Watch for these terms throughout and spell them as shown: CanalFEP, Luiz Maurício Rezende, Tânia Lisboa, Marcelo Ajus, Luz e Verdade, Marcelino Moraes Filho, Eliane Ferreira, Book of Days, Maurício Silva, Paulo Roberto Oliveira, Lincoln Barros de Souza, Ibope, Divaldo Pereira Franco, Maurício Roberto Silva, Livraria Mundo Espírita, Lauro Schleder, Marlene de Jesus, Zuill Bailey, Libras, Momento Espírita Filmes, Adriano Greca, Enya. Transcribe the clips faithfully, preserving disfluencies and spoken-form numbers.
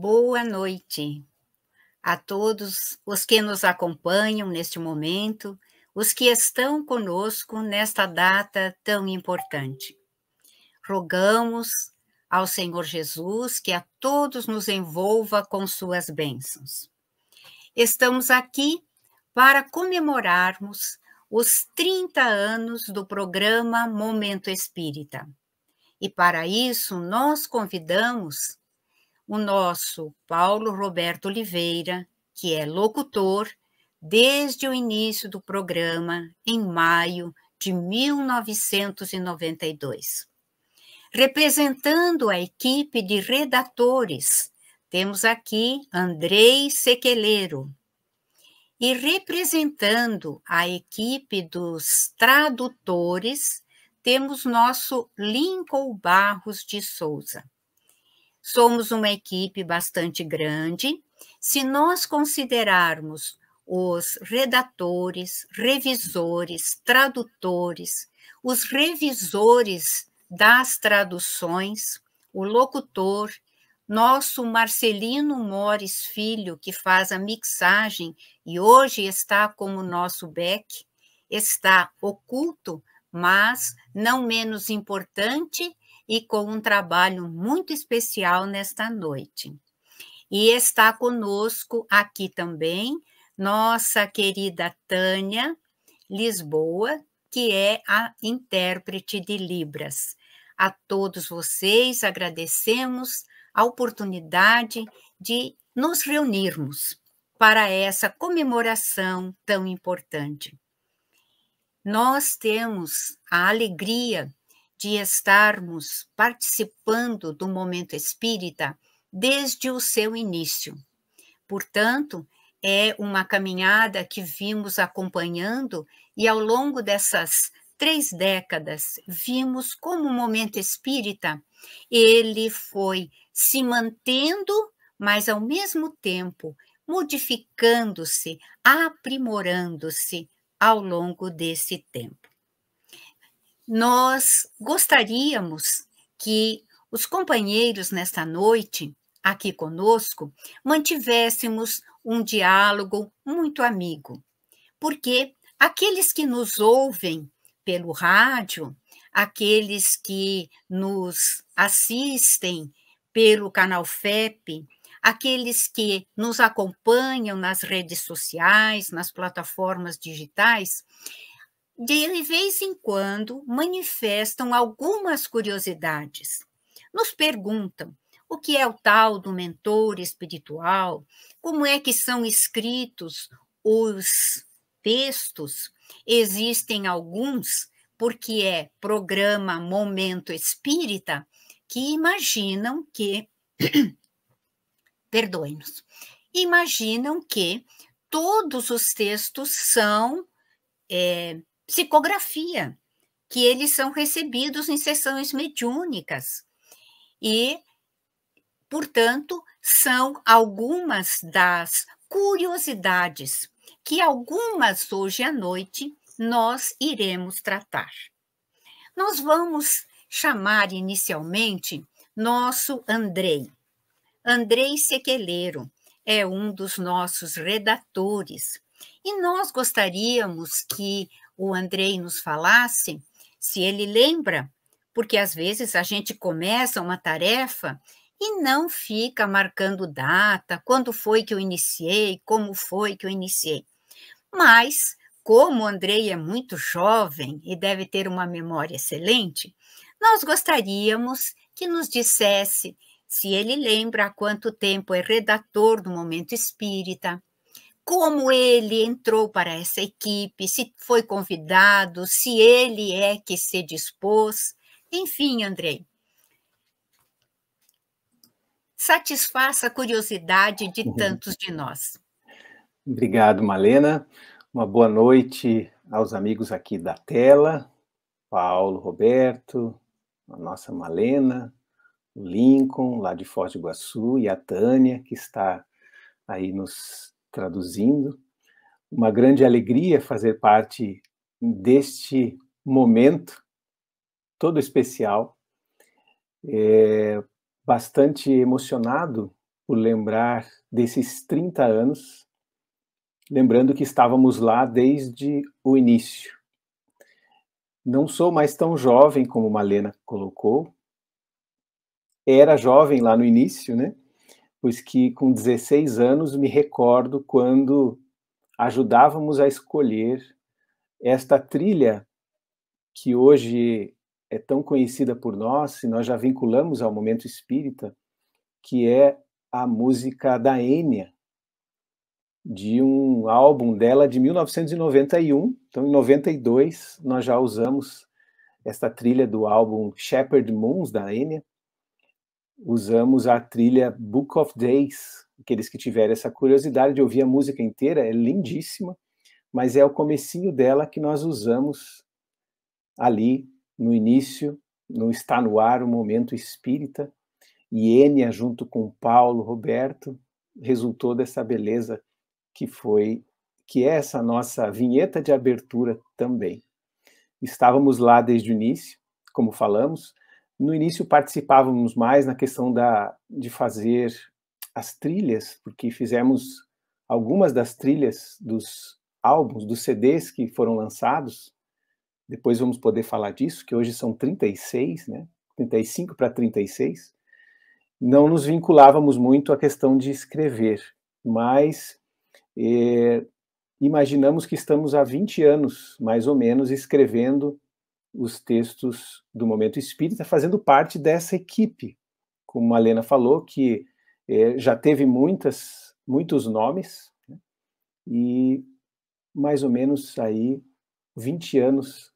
Boa noite a todos os que nos acompanham neste momento, os que estão conosco nesta data tão importante. Rogamos ao Senhor Jesus que a todos nos envolva com suas bênçãos. Estamos aqui para comemorarmos os trinta anos do programa Momento Espírita. E para isso nós convidamos o nosso Paulo Roberto Oliveira, que é locutor desde o início do programa, em maio de mil novecentos e noventa e dois. Representando a equipe de redatores, temos aqui Andrey Cechelero. E representando a equipe dos tradutores, temos nosso Lincoln Barros de Souza. Somos uma equipe bastante grande. Se nós considerarmos os redatores, revisores, tradutores, os revisores das traduções, o locutor, nosso Marcelino Moraes Filho, que faz a mixagem e hoje está como nosso back, está oculto, mas não menos importante, e com um trabalho muito especial nesta noite. E está conosco aqui também nossa querida Tânia Lisboa, que é a intérprete de Libras. A todos vocês agradecemos a oportunidade de nos reunirmos para essa comemoração tão importante. Nós temos a alegria de estarmos participando do Momento Espírita desde o seu início. Portanto, é uma caminhada que vimos acompanhando e ao longo dessas três décadas vimos como o Momento Espírita ele foi se mantendo, mas ao mesmo tempo modificando-se, aprimorando-se ao longo desse tempo. Nós gostaríamos que os companheiros, nesta noite, aqui conosco, mantivéssemos um diálogo muito amigo, porque aqueles que nos ouvem pelo rádio, aqueles que nos assistem pelo CanalFEP, aqueles que nos acompanham nas redes sociais, nas plataformas digitais, de vez em quando manifestam algumas curiosidades. Nos perguntam o que é o tal do mentor espiritual, como é que são escritos os textos, existem alguns, porque é programa Momento Espírita, que imaginam que, perdoem-nos, imaginam que todos os textos são é, psicografia, que eles são recebidos em sessões mediúnicas e, portanto, são algumas das curiosidades que algumas hoje à noite nós iremos tratar. Nós vamos chamar inicialmente nosso Andrey. Andrey Cechelero é um dos nossos redatores e nós gostaríamos que o Andrey nos falasse, se ele lembra, porque às vezes a gente começa uma tarefa e não fica marcando data, quando foi que eu iniciei, como foi que eu iniciei. Mas, como o Andrey é muito jovem e deve ter uma memória excelente, nós gostaríamos que nos dissesse se ele lembra há quanto tempo é redator do Momento Espírita, como ele entrou para essa equipe, se foi convidado, se ele é que se dispôs. Enfim, Andrey, satisfaça a curiosidade de tantos de nós. Obrigado, Malena. Uma boa noite aos amigos aqui da tela, Paulo, Roberto, a nossa Malena, o Lincoln, lá de Foz do Iguaçu, e a Tânia, que está aí nos traduzindo. Uma grande alegria fazer parte deste momento todo especial. É, bastante emocionado por lembrar desses trinta anos, lembrando que estávamos lá desde o início. Não sou mais tão jovem como Marlena colocou. Era jovem lá no início, né? Pois que com dezesseis anos me recordo quando ajudávamos a escolher esta trilha que hoje é tão conhecida por nós, e nós já vinculamos ao Momento Espírita, que é a música da Enya, de um álbum dela de mil novecentos e noventa e um. Então, em noventa e dois, nós já usamos esta trilha do álbum Shepherd Moons, da Enya. Usamos a trilha Book of Days, aqueles que tiverem essa curiosidade de ouvir a música inteira, é lindíssima, mas é o comecinho dela que nós usamos ali no início, no Está no Ar, o Momento Espírita, e Enya, junto com Paulo Roberto, resultou dessa beleza que foi, que é essa nossa vinheta de abertura também. Estávamos lá desde o início, como falamos. No início participávamos mais na questão da, de fazer as trilhas, porque fizemos algumas das trilhas dos álbuns, dos C Ds que foram lançados. Depois vamos poder falar disso, que hoje são trinta e seis, né? trinta e cinco para trinta e seis. Não nos vinculávamos muito à questão de escrever, mas eh, imaginamos que estamos há vinte anos, mais ou menos, escrevendo os textos do Momento Espírita, fazendo parte dessa equipe, como a Lena falou, que eh, já teve muitas, muitos nomes, né? E mais ou menos aí vinte anos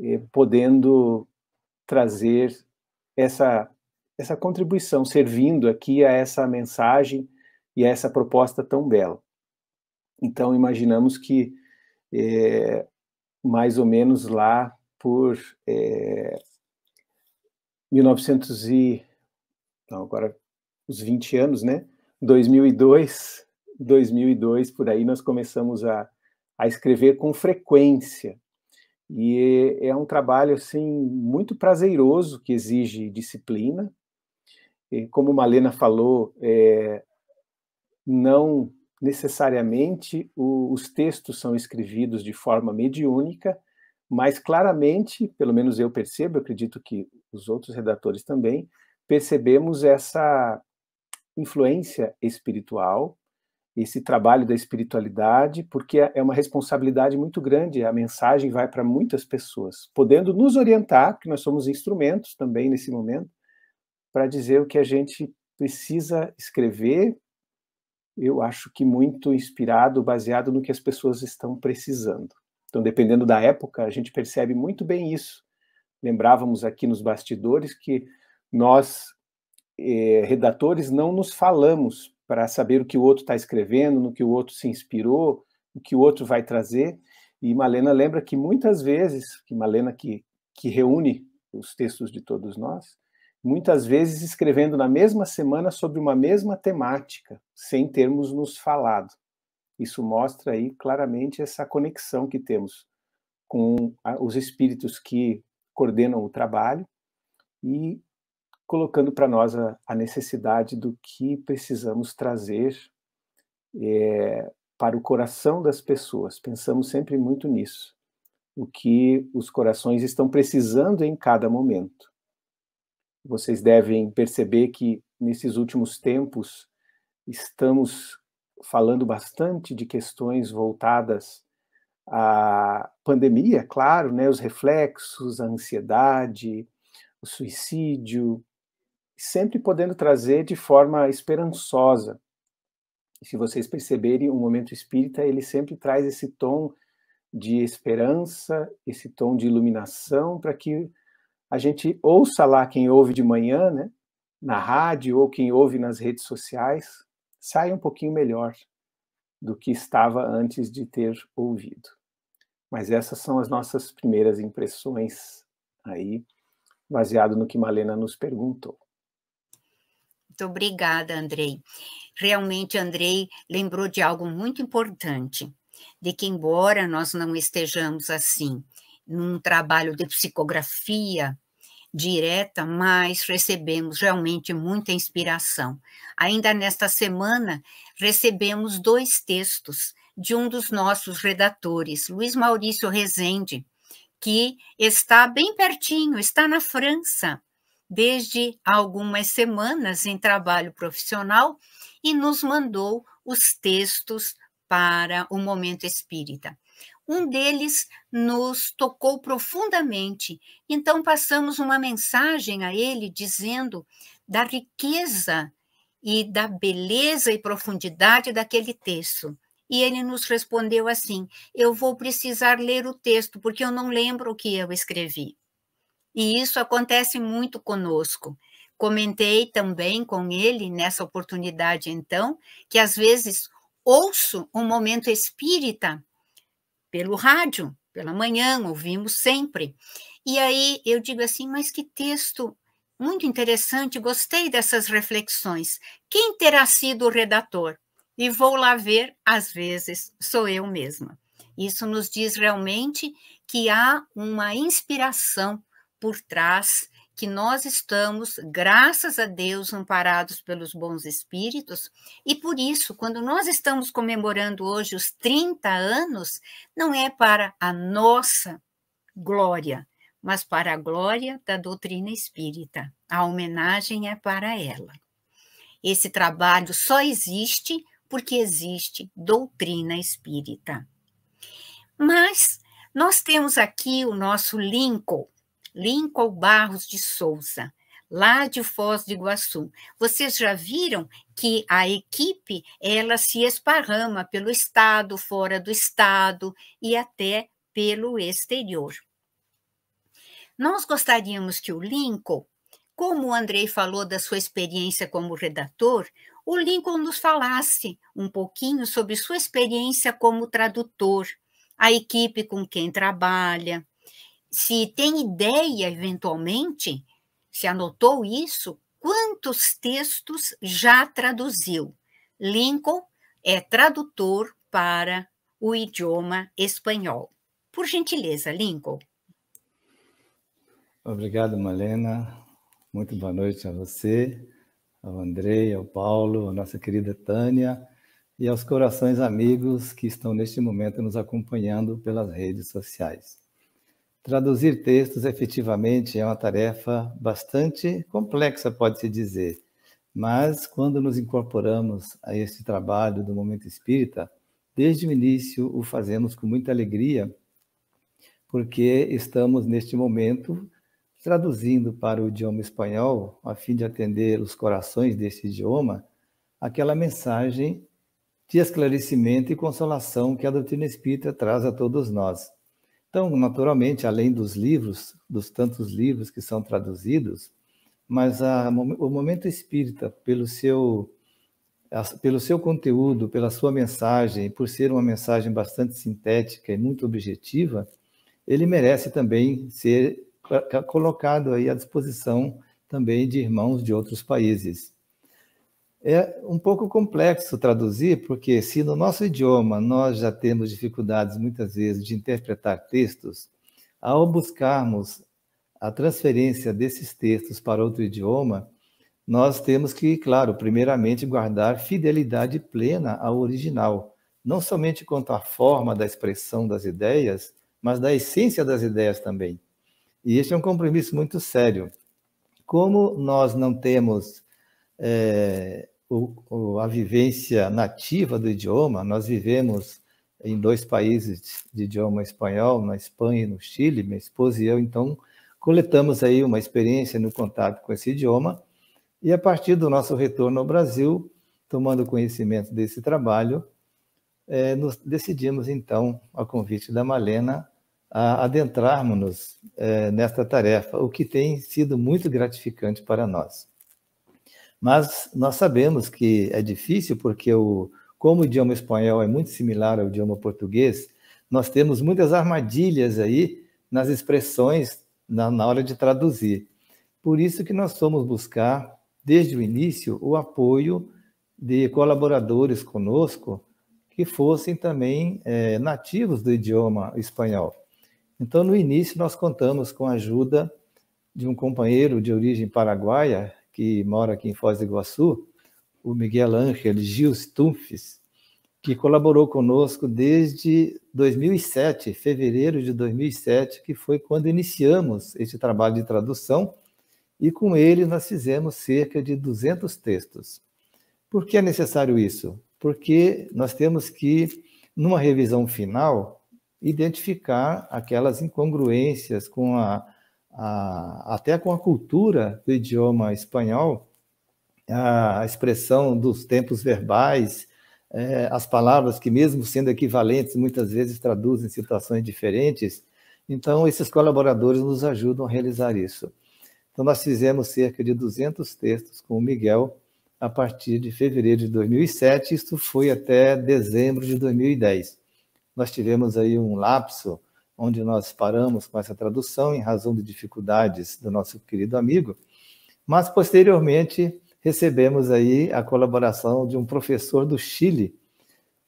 eh, podendo trazer essa, essa contribuição, servindo aqui a essa mensagem e a essa proposta tão bela. Então imaginamos que eh, mais ou menos lá por é, mil e novecentos e não, agora os vinte anos, né? dois mil e dois, dois mil e dois, por aí nós começamos a, a escrever com frequência. E é, é um trabalho assim muito prazeroso, que exige disciplina. E como Marlena falou, é, não necessariamente o, os textos são escrevidos de forma mediúnica, mas claramente, pelo menos eu percebo, eu acredito que os outros redatores também, percebemos essa influência espiritual, esse trabalho da espiritualidade, porque é uma responsabilidade muito grande, a mensagem vai para muitas pessoas, podendo nos orientar, porque nós somos instrumentos também nesse momento, para dizer o que a gente precisa escrever, eu acho que muito inspirado, baseado no que as pessoas estão precisando. Então, dependendo da época, a gente percebe muito bem isso. Lembrávamos aqui nos bastidores que nós, eh, redatores, não nos falamos para saber o que o outro está escrevendo, no que o outro se inspirou, o que o outro vai trazer. E Marlena lembra que muitas vezes, que Marlena que, que reúne os textos de todos nós, muitas vezes escrevendo na mesma semana sobre uma mesma temática, sem termos nos falado. Isso mostra aí claramente essa conexão que temos com os espíritos que coordenam o trabalho e colocando para nós a, a necessidade do que precisamos trazer é, para o coração das pessoas. Pensamos sempre muito nisso, o que os corações estão precisando em cada momento. Vocês devem perceber que nesses últimos tempos estamos falando bastante de questões voltadas à pandemia, claro, né? Os reflexos, a ansiedade, o suicídio, sempre podendo trazer de forma esperançosa. E se vocês perceberem, o Momento Espírita, ele sempre traz esse tom de esperança, esse tom de iluminação, para que a gente ouça lá quem ouve de manhã, né? Na rádio ou quem ouve nas redes sociais, sai um pouquinho melhor do que estava antes de ter ouvido. Mas essas são as nossas primeiras impressões aí, baseado no que Marlena nos perguntou. Muito obrigada, Andrey. Realmente, Andrey lembrou de algo muito importante, de que embora nós não estejamos assim num trabalho de psicografia, direta, mas recebemos realmente muita inspiração. Ainda nesta semana, recebemos dois textos de um dos nossos redatores, Luiz Maurício Rezende, que está bem pertinho, está na França, desde algumas semanas em trabalho profissional, e nos mandou os textos para o Momento Espírita. Um deles nos tocou profundamente, então passamos uma mensagem a ele dizendo da riqueza e da beleza e profundidade daquele texto. E ele nos respondeu assim: eu vou precisar ler o texto, porque eu não lembro o que eu escrevi. E isso acontece muito conosco. Comentei também com ele, nessa oportunidade então, que às vezes ouço um Momento Espírita pelo rádio, pela manhã, ouvimos sempre. E aí eu digo assim, mas que texto muito interessante, gostei dessas reflexões. Quem terá sido o redator? E vou lá ver, às vezes, sou eu mesma. Isso nos diz realmente que há uma inspiração por trás, que nós estamos, graças a Deus, amparados pelos bons espíritos, e por isso, quando nós estamos comemorando hoje os trinta anos, não é para a nossa glória, mas para a glória da doutrina espírita. A homenagem é para ela. Esse trabalho só existe porque existe doutrina espírita. Mas nós temos aqui o nosso Lincoln, Lincoln Barros de Souza, lá de Foz do Iguaçu. Vocês já viram que a equipe, ela se esparrama pelo estado, fora do estado e até pelo exterior. Nós gostaríamos que o Lincoln, como o Andrey falou da sua experiência como redator, o Lincoln nos falasse um pouquinho sobre sua experiência como tradutor, a equipe com quem trabalha, se tem ideia, eventualmente, se anotou isso, quantos textos já traduziu. Lincoln é tradutor para o idioma espanhol. Por gentileza, Lincoln. Obrigado, Malena. Muito boa noite a você, ao Andrey, ao Paulo, à nossa querida Tânia e aos corações amigos que estão neste momento nos acompanhando pelas redes sociais. Traduzir textos efetivamente é uma tarefa bastante complexa, pode-se dizer, mas quando nos incorporamos a este trabalho do Momento Espírita, desde o início o fazemos com muita alegria, porque estamos neste momento traduzindo para o idioma espanhol, a fim de atender os corações deste idioma, aquela mensagem de esclarecimento e consolação que a doutrina espírita traz a todos nós. Então, naturalmente, além dos livros, dos tantos livros que são traduzidos, mas a, o Momento Espírita, pelo seu, pelo seu conteúdo, pela sua mensagem, por ser uma mensagem bastante sintética e muito objetiva, ele merece também ser colocado aí à disposição também de irmãos de outros países. É um pouco complexo traduzir, porque se no nosso idioma nós já temos dificuldades muitas vezes de interpretar textos, ao buscarmos a transferência desses textos para outro idioma, nós temos que, claro, primeiramente guardar fidelidade plena ao original, não somente quanto à forma da expressão das ideias, mas da essência das ideias também. E este é um compromisso muito sério. Como nós não temos é, o, o, a vivência nativa do idioma, nós vivemos em dois países de idioma espanhol, na Espanha e no Chile, minha esposa e eu, então, coletamos aí uma experiência no contato com esse idioma, e a partir do nosso retorno ao Brasil, tomando conhecimento desse trabalho, é, nos decidimos, então, a convite da Malena, a adentrarmos-nos eh, nesta tarefa, o que tem sido muito gratificante para nós. Mas nós sabemos que é difícil, porque o, como o idioma espanhol é muito similar ao idioma português, nós temos muitas armadilhas aí nas expressões na, na hora de traduzir. Por isso que nós fomos buscar, desde o início, o apoio de colaboradores conosco que fossem também eh, nativos do idioma espanhol. Então, no início, nós contamos com a ajuda de um companheiro de origem paraguaia, que mora aqui em Foz do Iguaçu, o Miguel Ángel Gils Tufes, que colaborou conosco desde dois mil e sete, fevereiro de dois mil e sete, que foi quando iniciamos este trabalho de tradução, e com ele nós fizemos cerca de duzentos textos. Por que é necessário isso? Porque nós temos que, numa revisão final, identificar aquelas incongruências com a, a, até com a cultura do idioma espanhol, a expressão dos tempos verbais, é, as palavras que, mesmo sendo equivalentes, muitas vezes traduzem situações diferentes. Então, esses colaboradores nos ajudam a realizar isso. Então, nós fizemos cerca de duzentos textos com o Miguel a partir de fevereiro de dois mil e sete, isto foi até dezembro de dois mil e dez. Nós tivemos aí um lapso onde nós paramos com essa tradução em razão de dificuldades do nosso querido amigo, mas posteriormente recebemos aí a colaboração de um professor do Chile,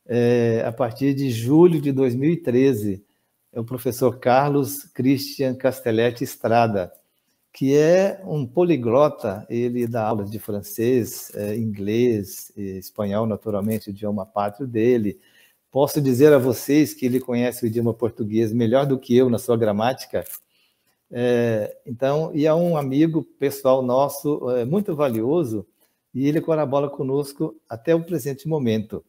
é, a partir de julho de dois mil e treze, é o professor Carlos Christian Castellete Estrada, que é um poliglota. Ele dá aulas de francês, inglês, espanhol, naturalmente, o idioma pátrio dele. Posso dizer a vocês que ele conhece o idioma português melhor do que eu na sua gramática. É, então, e é um amigo pessoal nosso, é, muito valioso, e ele colabora conosco até o presente momento.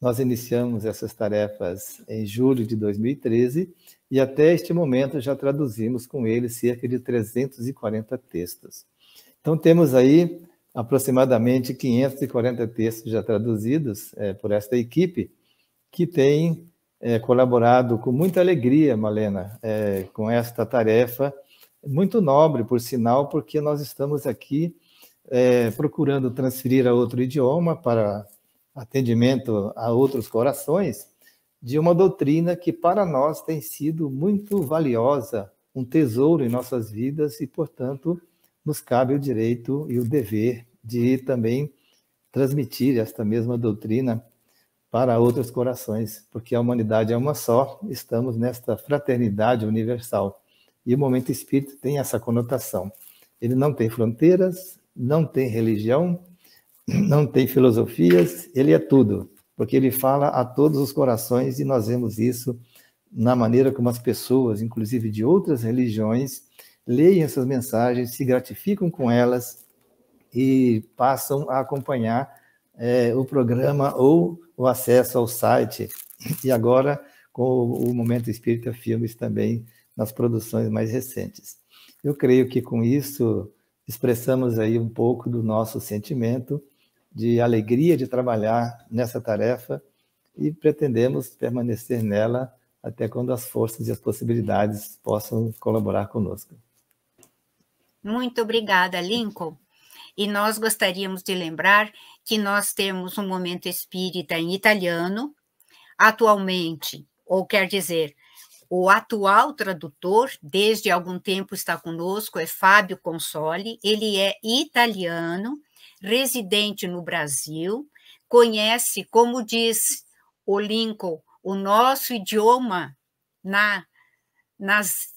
Nós iniciamos essas tarefas em julho de dois mil e treze, e até este momento já traduzimos com ele cerca de trezentos e quarenta textos. Então temos aí aproximadamente quinhentos e quarenta textos já traduzidos é, por esta equipe, que tem é, colaborado com muita alegria, Malena, é, com esta tarefa, muito nobre, por sinal, porque nós estamos aqui é, procurando transferir a outro idioma para atendimento a outros corações, de uma doutrina que para nós tem sido muito valiosa, um tesouro em nossas vidas, e, portanto, nos cabe o direito e o dever de também transmitir esta mesma doutrina para outros corações, porque a humanidade é uma só, estamos nesta fraternidade universal. E o Momento Espírita tem essa conotação. Ele não tem fronteiras, não tem religião, não tem filosofias, ele é tudo, porque ele fala a todos os corações, e nós vemos isso na maneira como as pessoas, inclusive de outras religiões, leem essas mensagens, se gratificam com elas e passam a acompanhar é, o programa ou o acesso ao site. E agora, com o Momento Espírita Filmes também, nas produções mais recentes. Eu creio que com isso expressamos aí um pouco do nosso sentimento de alegria de trabalhar nessa tarefa, e pretendemos permanecer nela até quando as forças e as possibilidades possam colaborar conosco. Muito obrigada, Lincoln. E nós gostaríamos de lembrar que nós temos um Momento Espírita em italiano, atualmente, ou quer dizer, o atual tradutor, desde algum tempo está conosco, é Fábio Consoli, ele é italiano, residente no Brasil, conhece, como diz o Lincoln, o nosso idioma na, nas,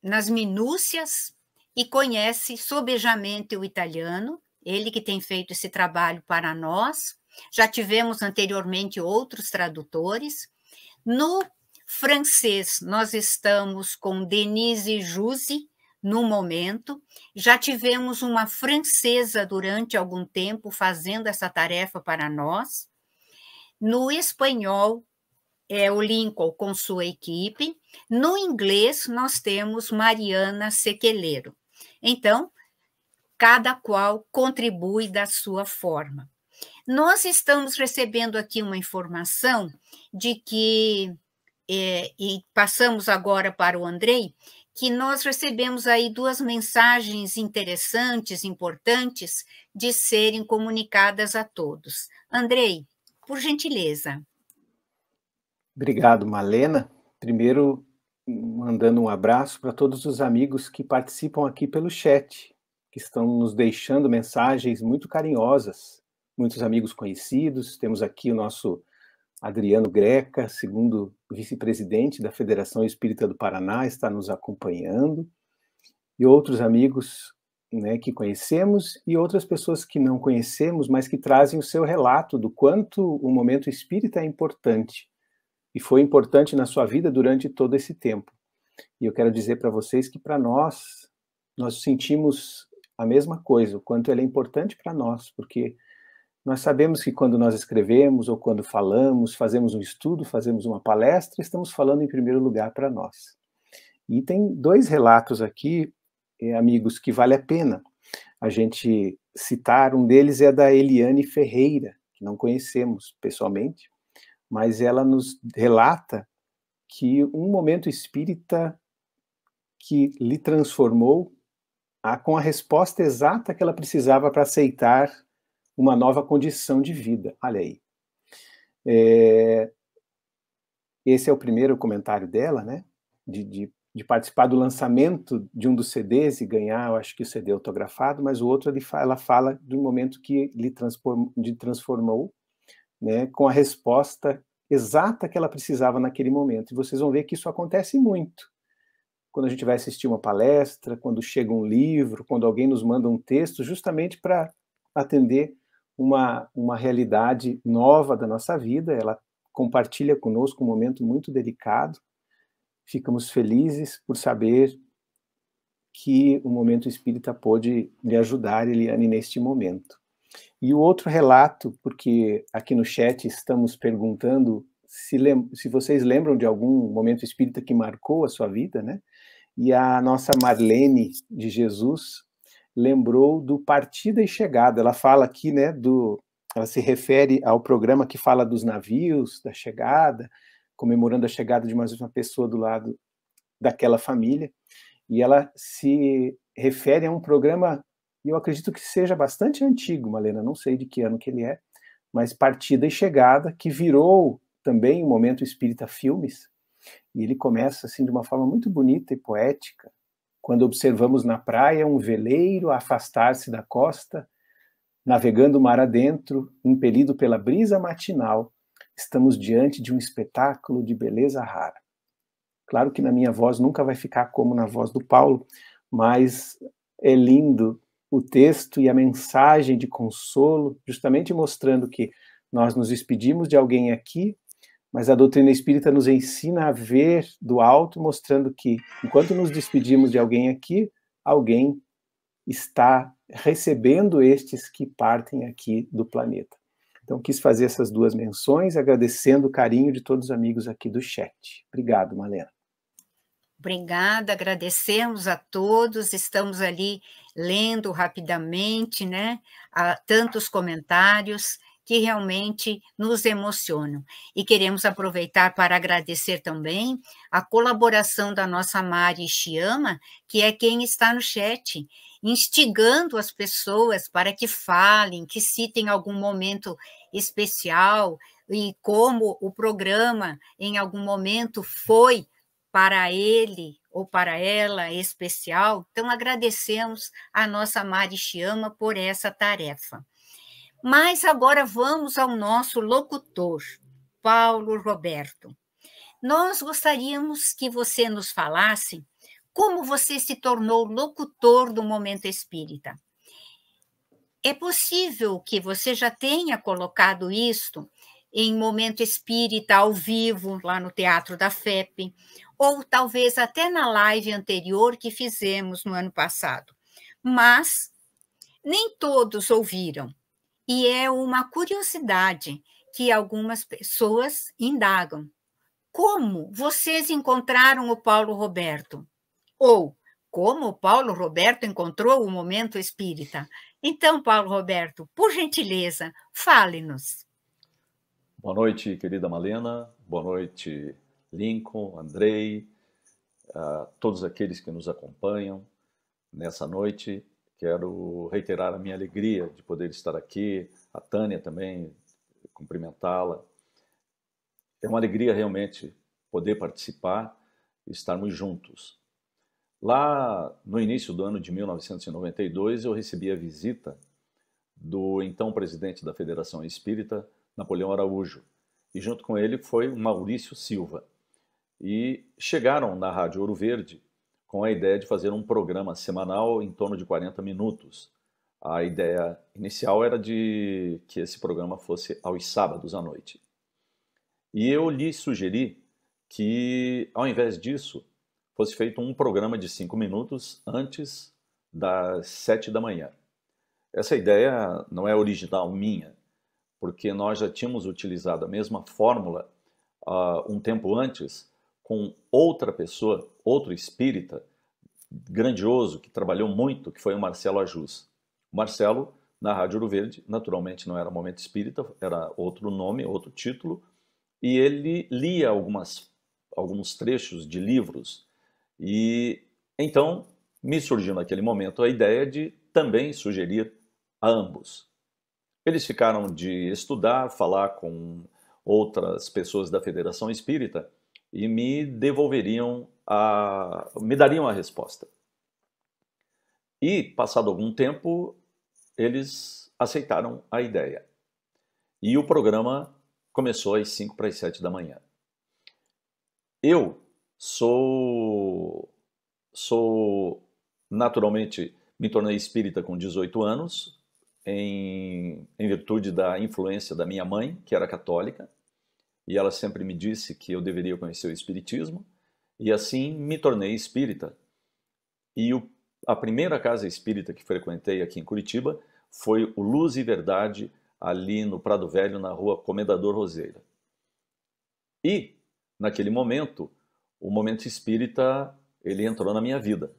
nas minúcias, e conhece sobejamente o italiano, ele que tem feito esse trabalho para nós. Já tivemos anteriormente outros tradutores. No francês, nós estamos com Denise Jusi, no momento, já tivemos uma francesa durante algum tempo fazendo essa tarefa para nós. No espanhol, é o Lincoln com sua equipe. No inglês, nós temos Mariana Sequeleiro. Então, cada qual contribui da sua forma. Nós estamos recebendo aqui uma informação de que, é, e passamos agora para o Andrey, que nós recebemos aí duas mensagens interessantes, importantes, de serem comunicadas a todos. Andrey, por gentileza. Obrigado, Malena. Primeiro, mandando um abraço para todos os amigos que participam aqui pelo chat, que estão nos deixando mensagens muito carinhosas, muitos amigos conhecidos. Temos aqui o nosso Adriano Greca, segundo vice-presidente da Federação Espírita do Paraná, está nos acompanhando. e outros amigos, né, que conhecemos e outras pessoas que não conhecemos, mas que trazem o seu relato do quanto o momento espírita é importante e foi importante na sua vida durante todo esse tempo. E eu quero dizer para vocês que para nós, nós sentimos a mesma coisa, o quanto ela é importante para nós, porque nós sabemos que quando nós escrevemos ou quando falamos, fazemos um estudo, fazemos uma palestra, estamos falando em primeiro lugar para nós. E tem dois relatos aqui, amigos, que vale a pena a gente citar. Um deles é da Eliane Ferreira, que não conhecemos pessoalmente, mas ela nos relata que um momento espírita que lhe transformou a, com a resposta exata que ela precisava para aceitar uma nova condição de vida. Olha aí. É, esse é o primeiro comentário dela, né? De, de de participar do lançamento de um dos C Ds e ganhar, eu acho que o C D autografado, mas o outro ela fala do momento que lhe transformou, lhe transformou, né, com a resposta exata que ela precisava naquele momento. E vocês vão ver que isso acontece muito. Quando a gente vai assistir uma palestra, quando chega um livro, quando alguém nos manda um texto, justamente para atender uma, uma realidade nova da nossa vida, ela compartilha conosco um momento muito delicado. Ficamos felizes por saber que o Momento Espírita pôde lhe ajudar, Eliane, neste momento. E o outro relato, porque aqui no chat estamos perguntando se, lem se vocês lembram de algum Momento Espírita que marcou a sua vida, né? E a nossa Marlene de Jesus lembrou do Partida e Chegada. Ela fala aqui, né, do, ela se refere ao programa que fala dos navios, da chegada, comemorando a chegada de mais uma pessoa do lado daquela família, e ela se refere a um programa, eu acredito que seja bastante antigo, Malena, não sei de que ano que ele é, mas Partida e Chegada, que virou também o Momento Espírita Filmes, e ele começa assim de uma forma muito bonita e poética, quando observamos na praia um veleiro afastar-se da costa, navegando o mar adentro, impelido pela brisa matinal, estamos diante de um espetáculo de beleza rara. Claro que na minha voz nunca vai ficar como na voz do Paulo, mas é lindo o texto e a mensagem de consolo, justamente mostrando que nós nos despedimos de alguém aqui, mas a doutrina espírita nos ensina a ver do alto, mostrando que enquanto nos despedimos de alguém aqui, alguém está recebendo estes que partem aqui do planeta. Então, quis fazer essas duas menções, agradecendo o carinho de todos os amigos aqui do chat. Obrigado, Malena. Obrigada, agradecemos a todos, estamos ali lendo rapidamente, né? Há tantos comentários que realmente nos emocionam. E queremos aproveitar para agradecer também a colaboração da nossa Mari Chama, que é quem está no chat, instigando as pessoas para que falem, que citem algum momento especial e como o programa, em algum momento, foi para ele ou para ela especial. Então, agradecemos a nossa Mari Chama por essa tarefa. Mas agora vamos ao nosso locutor, Paulo Roberto. Nós gostaríamos que você nos falasse como você se tornou locutor do Momento Espírita. É possível que você já tenha colocado isto em Momento Espírita ao vivo, lá no Teatro da F E P, ou talvez até na live anterior que fizemos no ano passado. Mas nem todos ouviram, e é uma curiosidade que algumas pessoas indagam. Como vocês encontraram o Paulo Roberto? Ou como o Paulo Roberto encontrou o Momento Espírita. Então, Paulo Roberto, por gentileza, fale-nos. Boa noite, querida Malena. Boa noite, Lincoln, Andrey, uh, todos aqueles que nos acompanham nessa noite. Quero reiterar a minha alegria de poder estar aqui. A Tânia também, cumprimentá-la. É uma alegria realmente poder participar e estarmos juntos. Lá no início do ano de mil novecentos e noventa e dois, eu recebi a visita do então presidente da Federação Espírita, Napoleão Araújo, e junto com ele foi o Maurício Silva. E chegaram na Rádio Ouro Verde com a ideia de fazer um programa semanal em torno de quarenta minutos. A ideia inicial era de que esse programa fosse aos sábados à noite. E eu lhe sugeri que, ao invés disso, fosse feito um programa de cinco minutos antes das sete da manhã. Essa ideia não é original minha, porque nós já tínhamos utilizado a mesma fórmula uh, um tempo antes com outra pessoa, outro espírita grandioso que trabalhou muito, que foi o Marcelo Ajus. O Marcelo, na Rádio Ouro Verde, naturalmente não era Momento Espírita, era outro nome, outro título, e ele lia algumas, alguns trechos de livros. E então me surgiu naquele momento a ideia de também sugerir a ambos. Eles ficaram de estudar, falar com outras pessoas da Federação Espírita e me devolveriam a, me dariam a resposta. E, passado algum tempo, eles aceitaram a ideia. E o programa começou às cinco para as sete da manhã. Eu sou, sou naturalmente, me tornei espírita com dezoito anos, em, em virtude da influência da minha mãe, que era católica, e ela sempre me disse que eu deveria conhecer o espiritismo, e assim me tornei espírita. E o, a primeira casa espírita que frequentei aqui em Curitiba foi o Luz e Verdade, ali no Prado Velho, na rua Comendador Roseira. E, naquele momento, o Momento Espírita, ele entrou na minha vida.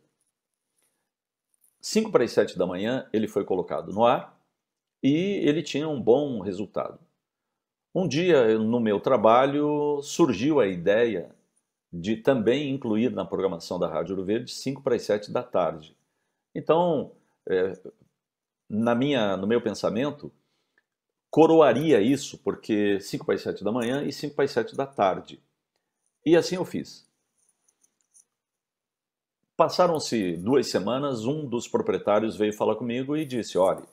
cinco para as sete da manhã, ele foi colocado no ar e ele tinha um bom resultado. Um dia, no meu trabalho, surgiu a ideia de também incluir na programação da Rádio Ouro Verde cinco para as sete da tarde. Então, é, na minha, no meu pensamento, coroaria isso, porque cinco para as sete da manhã e cinco para as sete da tarde. E assim eu fiz. Passaram-se duas semanas, um dos proprietários veio falar comigo e disse: olha,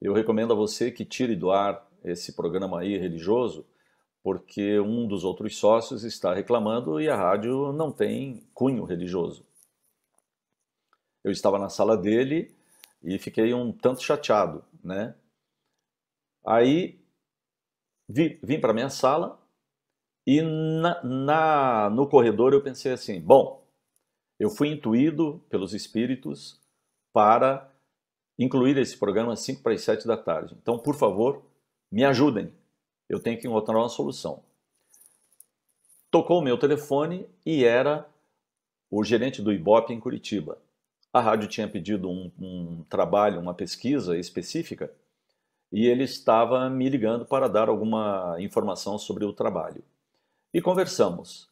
eu recomendo a você que tire do ar esse programa aí religioso, porque um dos outros sócios está reclamando e a rádio não tem cunho religioso. Eu estava na sala dele e fiquei um tanto chateado, né? Aí vi, vim para a minha sala e na, na, no corredor eu pensei assim: bom, eu fui intuído pelos espíritos para incluir esse programa às cinco para as sete da tarde. Então, por favor, me ajudem. Eu tenho que encontrar uma solução. Tocou o meu telefone e era o gerente do Ibope em Curitiba. A rádio tinha pedido um, um trabalho, uma pesquisa específica, e ele estava me ligando para dar alguma informação sobre o trabalho. E conversamos.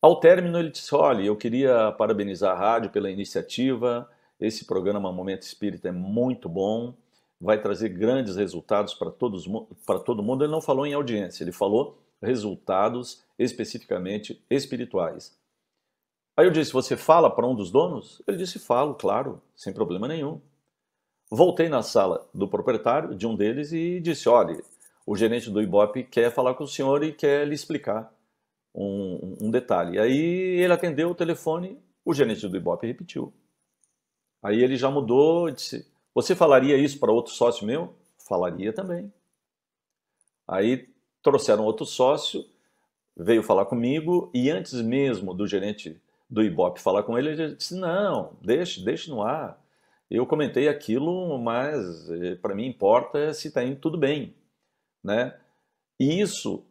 Ao término ele disse: olha, eu queria parabenizar a rádio pela iniciativa, esse programa Momento Espírita é muito bom, vai trazer grandes resultados para todos, para todo mundo. Ele não falou em audiência, ele falou resultados especificamente espirituais. Aí eu disse: você fala para um dos donos? Ele disse: falo, claro, sem problema nenhum. Voltei na sala do proprietário, de um deles, e disse: olha, o gerente do Ibope quer falar com o senhor e quer lhe explicar um, um detalhe. Aí ele atendeu o telefone, o gerente do Ibope repetiu. Aí ele já mudou e disse: você falaria isso para outro sócio meu? Falaria também. Aí trouxeram outro sócio, veio falar comigo, e antes mesmo do gerente do Ibope falar com ele, ele disse: não, deixe, deixe no ar. Eu comentei aquilo, mas para mim importa se está indo tudo bem, né? E isso,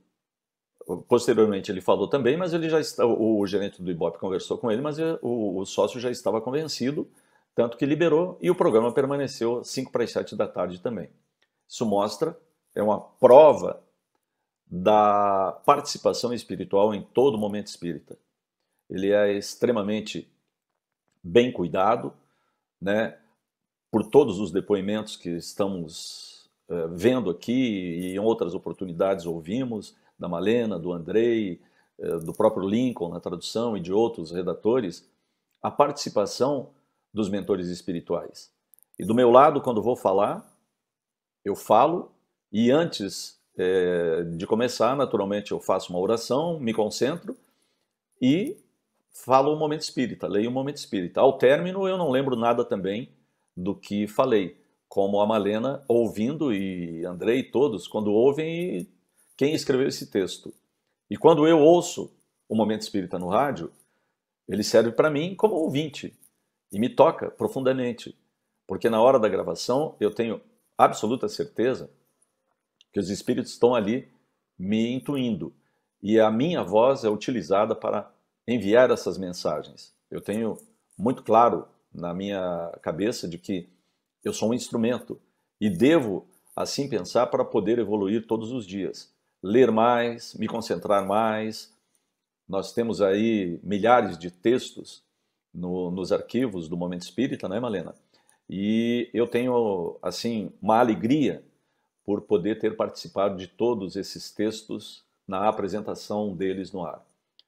posteriormente ele falou também, mas ele já está, o gerente do Ibope conversou com ele, mas o, o sócio já estava convencido, tanto que liberou, e o programa permaneceu cinco para as sete da tarde também. Isso mostra, é uma prova da participação espiritual em todo Momento Espírita. Ele é extremamente bem cuidado, né? Por todos os depoimentos que estamos eh, vendo aqui e em outras oportunidades ouvimos, da Malena, do Andrey, eh, do próprio Lincoln na tradução e de outros redatores, a participação dos mentores espirituais. E do meu lado, quando vou falar, eu falo e antes eh, de começar, naturalmente eu faço uma oração, me concentro e falo o Momento Espírita, leio o Momento Espírita. Ao término, eu não lembro nada também do que falei, como a Malena ouvindo e Andrei e todos, quando ouvem e quem escreveu esse texto. E quando eu ouço o Momento Espírita no rádio, ele serve para mim como ouvinte e me toca profundamente, porque na hora da gravação eu tenho absoluta certeza que os espíritos estão ali me intuindo e a minha voz é utilizada para enviar essas mensagens. Eu tenho muito claro na minha cabeça de que eu sou um instrumento e devo assim pensar para poder evoluir todos os dias, ler mais, me concentrar mais. Nós temos aí milhares de textos no, nos arquivos do Momento Espírita, não é, Malena? E eu tenho, assim, uma alegria por poder ter participado de todos esses textos na apresentação deles no ar.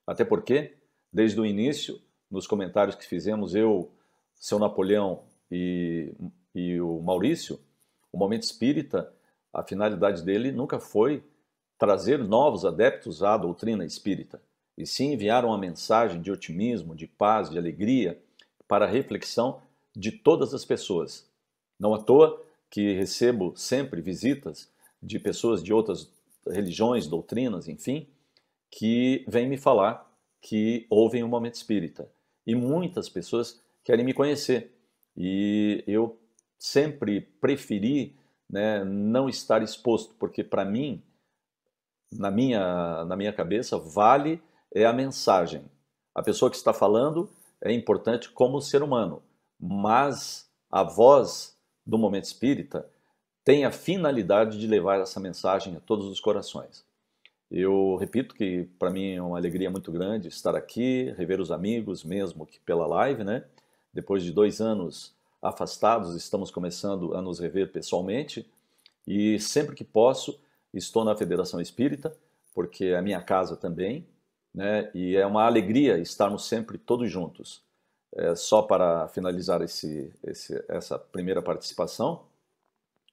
Até porque, desde o início, nos comentários que fizemos, eu, seu Napoleão e, e o Maurício, o Momento Espírita, a finalidade dele nunca foi trazer novos adeptos à doutrina espírita, e sim enviar uma mensagem de otimismo, de paz, de alegria, para a reflexão de todas as pessoas. Não à toa que recebo sempre visitas de pessoas de outras religiões, doutrinas, enfim, que vêm me falar que ouvem o Momento Espírita. E muitas pessoas querem me conhecer. E eu sempre preferi, né, não estar exposto, porque para mim, na minha, na minha cabeça, vale é a mensagem. A pessoa que está falando é importante como ser humano, mas a voz do Momento Espírita tem a finalidade de levar essa mensagem a todos os corações. Eu repito que para mim é uma alegria muito grande estar aqui, rever os amigos, mesmo que pela live, né? Depois de dois anos afastados, estamos começando a nos rever pessoalmente e sempre que posso estou na Federação Espírita, porque é a minha casa também, né? E é uma alegria estarmos sempre todos juntos. É, só para finalizar esse, esse, essa primeira participação,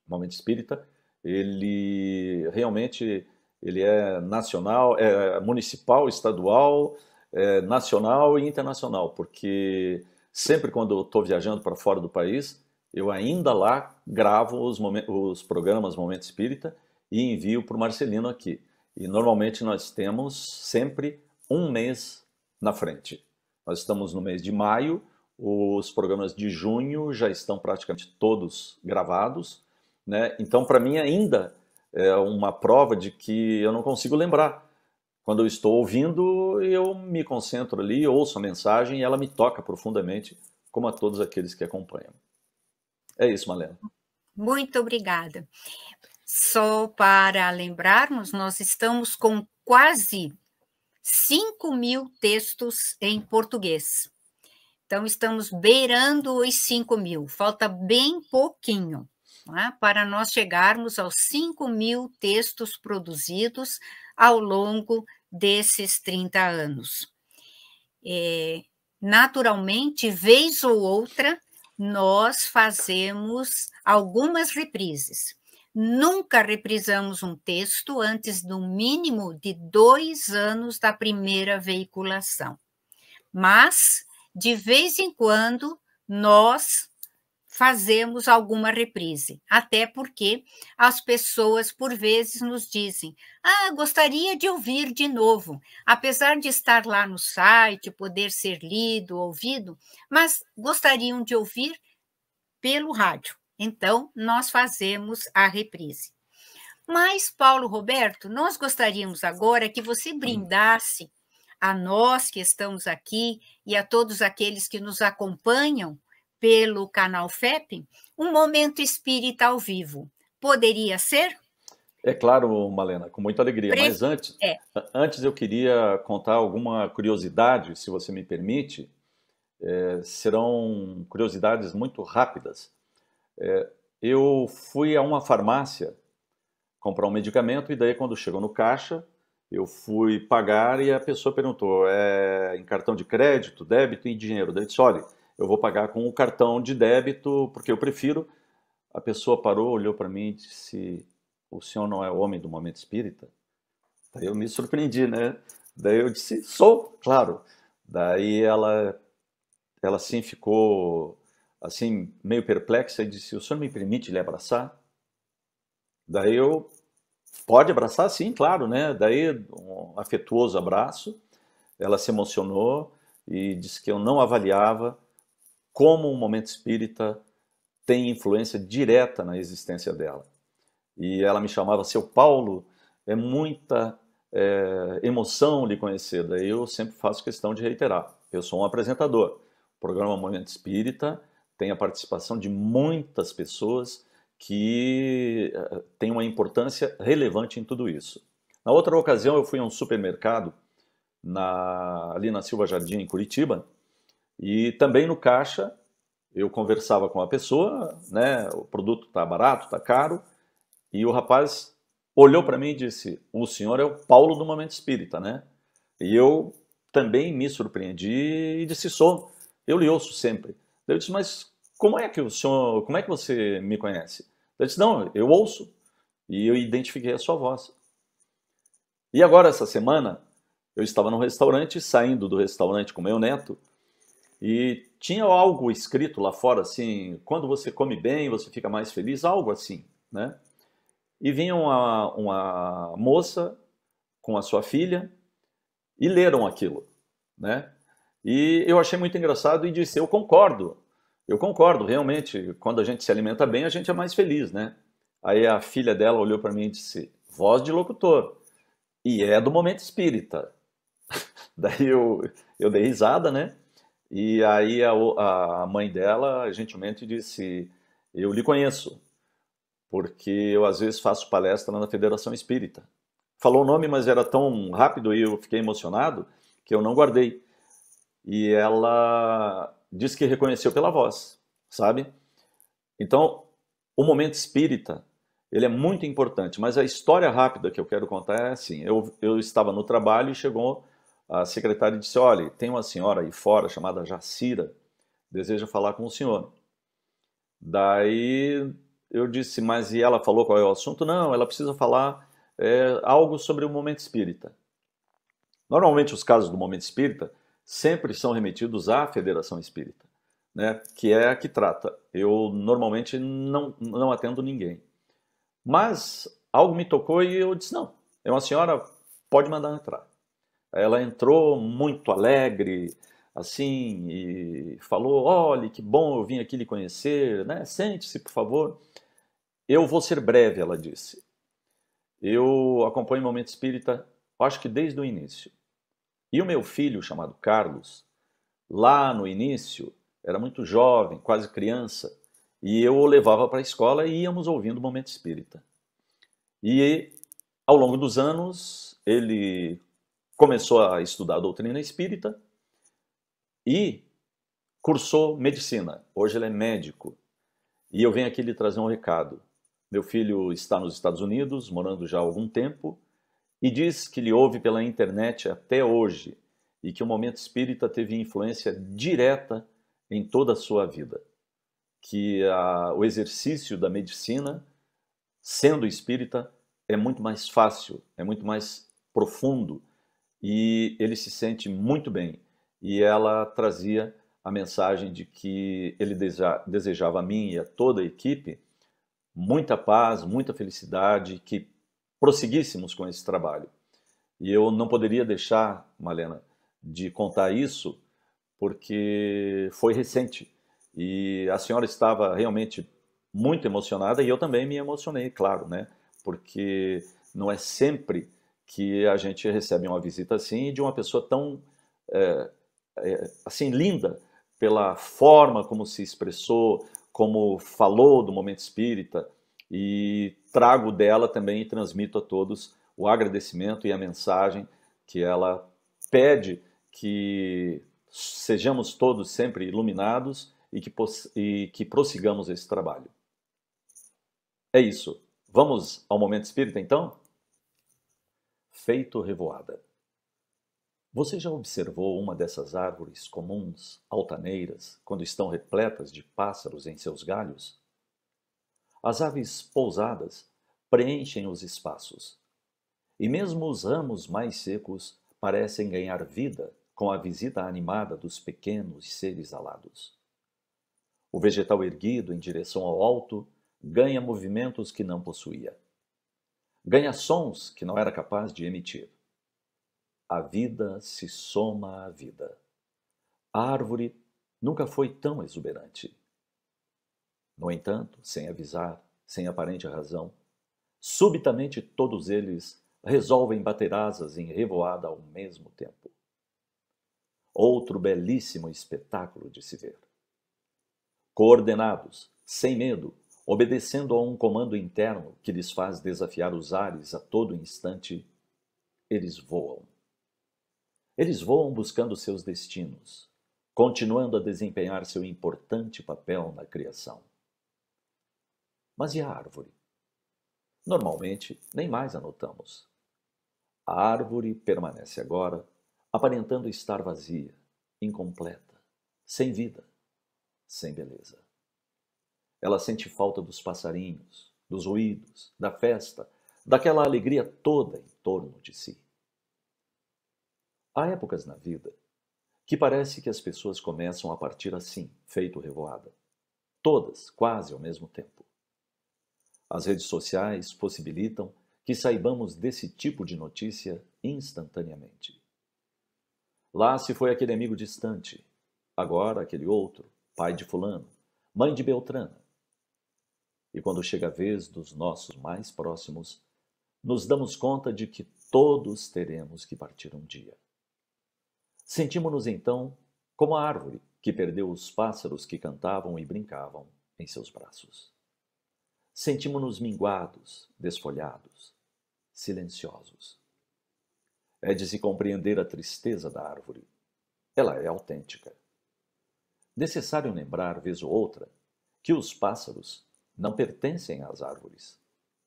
Momento Espírita, ele realmente ele é nacional, é municipal, estadual, é nacional e internacional, porque sempre quando eu estou viajando para fora do país, eu ainda lá gravo os, os programas Momento Espírita e envio para o Marcelino aqui. E normalmente nós temos sempre um mês na frente. Nós estamos no mês de maio, os programas de junho já estão praticamente todos gravados, né? Então, para mim, ainda é uma prova de que eu não consigo lembrar. Quando eu estou ouvindo, eu me concentro ali, ouço a mensagem e ela me toca profundamente, como a todos aqueles que acompanham. É isso, Malena. Muito obrigada. Só para lembrarmos, nós estamos com quase cinco mil textos em português. Então, estamos beirando os cinco mil. Falta bem pouquinho, né, para nós chegarmos aos cinco mil textos produzidos ao longo desses trinta anos. É, naturalmente, vez ou outra, nós fazemos algumas reprises. Nunca reprisamos um texto antes do mínimo de dois anos da primeira veiculação. Mas, de vez em quando, nós fazemos alguma reprise. Até porque as pessoas, por vezes, nos dizem: ah, gostaria de ouvir de novo. Apesar de estar lá no site, poder ser lido, ouvido, mas gostariam de ouvir pelo rádio. Então, nós fazemos a reprise. Mas, Paulo Roberto, nós gostaríamos agora que você brindasse a nós que estamos aqui e a todos aqueles que nos acompanham pelo canal F E P, um momento espírita ao vivo. Poderia ser? É claro, Malena, com muita alegria. Pre... Mas antes, é. antes eu queria contar alguma curiosidade, se você me permite. É, serão curiosidades muito rápidas. Eu fui a uma farmácia comprar um medicamento e daí quando chegou no caixa, eu fui pagar e a pessoa perguntou, é em cartão de crédito, débito e dinheiro? Daí eu disse, olha, eu vou pagar com o cartão de débito porque eu prefiro. A pessoa parou, olhou para mim e disse, o senhor não é o homem do Momento Espírita? Daí eu me surpreendi, né? Daí eu disse, sou, claro. Daí ela, ela assim ficou assim meio perplexa e disse: o senhor me permite lhe abraçar? Daí eu, pode abraçar? Sim, claro, né? Daí um afetuoso abraço. Ela se emocionou e disse que eu não avaliava como o momento espírita tem influência direta na existência dela. E ela me chamava seu Paulo, é muita é, emoção lhe conhecer. Daí eu sempre faço questão de reiterar, eu sou um apresentador. O programa Momento Espírita tem a participação de muitas pessoas que têm uma importância relevante em tudo isso. Na outra ocasião eu fui a um supermercado na, ali na Silva Jardim, em Curitiba, e também no caixa eu conversava com a pessoa, né, o produto está barato, está caro, e o rapaz olhou para mim e disse: o senhor é o Paulo do Momento Espírita, né? E eu também me surpreendi e disse: sou, eu lhe ouço sempre. Eu disse: mas como é que o senhor, como é que você me conhece? Ele disse: não, eu ouço, e eu identifiquei a sua voz. E agora, essa semana, eu estava num restaurante, saindo do restaurante com meu neto, e tinha algo escrito lá fora, assim, quando você come bem, você fica mais feliz, algo assim, né? E vinha uma, uma moça com a sua filha e leram aquilo, né? E eu achei muito engraçado e disse: eu concordo, eu concordo, realmente, quando a gente se alimenta bem, a gente é mais feliz, né? Aí a filha dela olhou para mim e disse: voz de locutor, e é do Momento Espírita. Daí eu, eu dei risada, né? E aí a, a mãe dela gentilmente disse: eu lhe conheço, porque eu às vezes faço palestra na Federação Espírita. Falou o nome, mas era tão rápido e eu fiquei emocionado que eu não guardei. E ela disse que reconheceu pela voz, sabe? Então, o Momento Espírita, ele é muito importante, mas a história rápida que eu quero contar é assim: eu, eu estava no trabalho e chegou a secretária e disse: olha, tem uma senhora aí fora chamada Jacira, deseja falar com o senhor. Daí eu disse: mas e ela falou qual é o assunto? Não, ela precisa falar é, algo sobre o Momento Espírita. Normalmente os casos do Momento Espírita sempre são remetidos à Federação Espírita, né, que é a que trata. Eu normalmente não, não atendo ninguém. Mas algo me tocou e eu disse: não, é uma senhora, pode mandar entrar. Ela entrou muito alegre, assim, e falou: olha, que bom, eu vim aqui lhe conhecer, né? Sente-se, por favor. Eu vou ser breve, ela disse. Eu acompanho o Momento Espírita, acho que desde o início. E o meu filho, chamado Carlos, lá no início, era muito jovem, quase criança, e eu o levava para a escola e íamos ouvindo o Momento Espírita. E, ao longo dos anos, ele começou a estudar a doutrina espírita e cursou medicina. Hoje ele é médico. E eu venho aqui lhe trazer um recado. Meu filho está nos Estados Unidos, morando já há algum tempo, e diz que lhe ouve pela internet até hoje e que o Momento Espírita teve influência direta em toda a sua vida. Que a, o exercício da medicina, sendo espírita, é muito mais fácil, é muito mais profundo, e ele se sente muito bem. E ela trazia a mensagem de que ele desejava a mim e a toda a equipe muita paz, muita felicidade, que prosseguíssemos com esse trabalho. E eu não poderia deixar, Marlena, de contar isso, porque foi recente. E a senhora estava realmente muito emocionada, e eu também me emocionei, claro, né? Porque não é sempre que a gente recebe uma visita assim de uma pessoa tão é, é, assim linda pela forma como se expressou, como falou do Momento Espírita, e trago dela também e transmito a todos o agradecimento e a mensagem que ela pede, que sejamos todos sempre iluminados e que, e que prossigamos esse trabalho. É isso. Vamos ao Momento Espírita, então? Feito revoada. Você já observou uma dessas árvores comuns, altaneiras, quando estão repletas de pássaros em seus galhos? As aves pousadas preenchem os espaços, e mesmo os ramos mais secos parecem ganhar vida com a visita animada dos pequenos seres alados. O vegetal erguido em direção ao alto ganha movimentos que não possuía. Ganha sons que não era capaz de emitir. A vida se soma à vida. A árvore nunca foi tão exuberante. No entanto, sem avisar, sem aparente razão, subitamente todos eles resolvem bater asas em revoada ao mesmo tempo. Outro belíssimo espetáculo de se ver. Coordenados, sem medo, obedecendo a um comando interno que lhes faz desafiar os ares a todo instante, eles voam. Eles voam buscando seus destinos, continuando a desempenhar seu importante papel na criação. Mas e a árvore? Normalmente, nem mais a notamos. A árvore permanece agora, aparentando estar vazia, incompleta, sem vida, sem beleza. Ela sente falta dos passarinhos, dos ruídos, da festa, daquela alegria toda em torno de si. Há épocas na vida que parece que as pessoas começam a partir assim, feito revoada. Todas, quase ao mesmo tempo. As redes sociais possibilitam que saibamos desse tipo de notícia instantaneamente. Lá se foi aquele amigo distante, agora aquele outro, pai de fulano, mãe de Beltrana. E quando chega a vez dos nossos mais próximos, nos damos conta de que todos teremos que partir um dia. Sentimos-nos então como a árvore que perdeu os pássaros que cantavam e brincavam em seus braços. Sentimos-nos minguados, desfolhados, silenciosos. É de se compreender a tristeza da árvore. Ela é autêntica. Necessário lembrar, vez ou outra, que os pássaros não pertencem às árvores,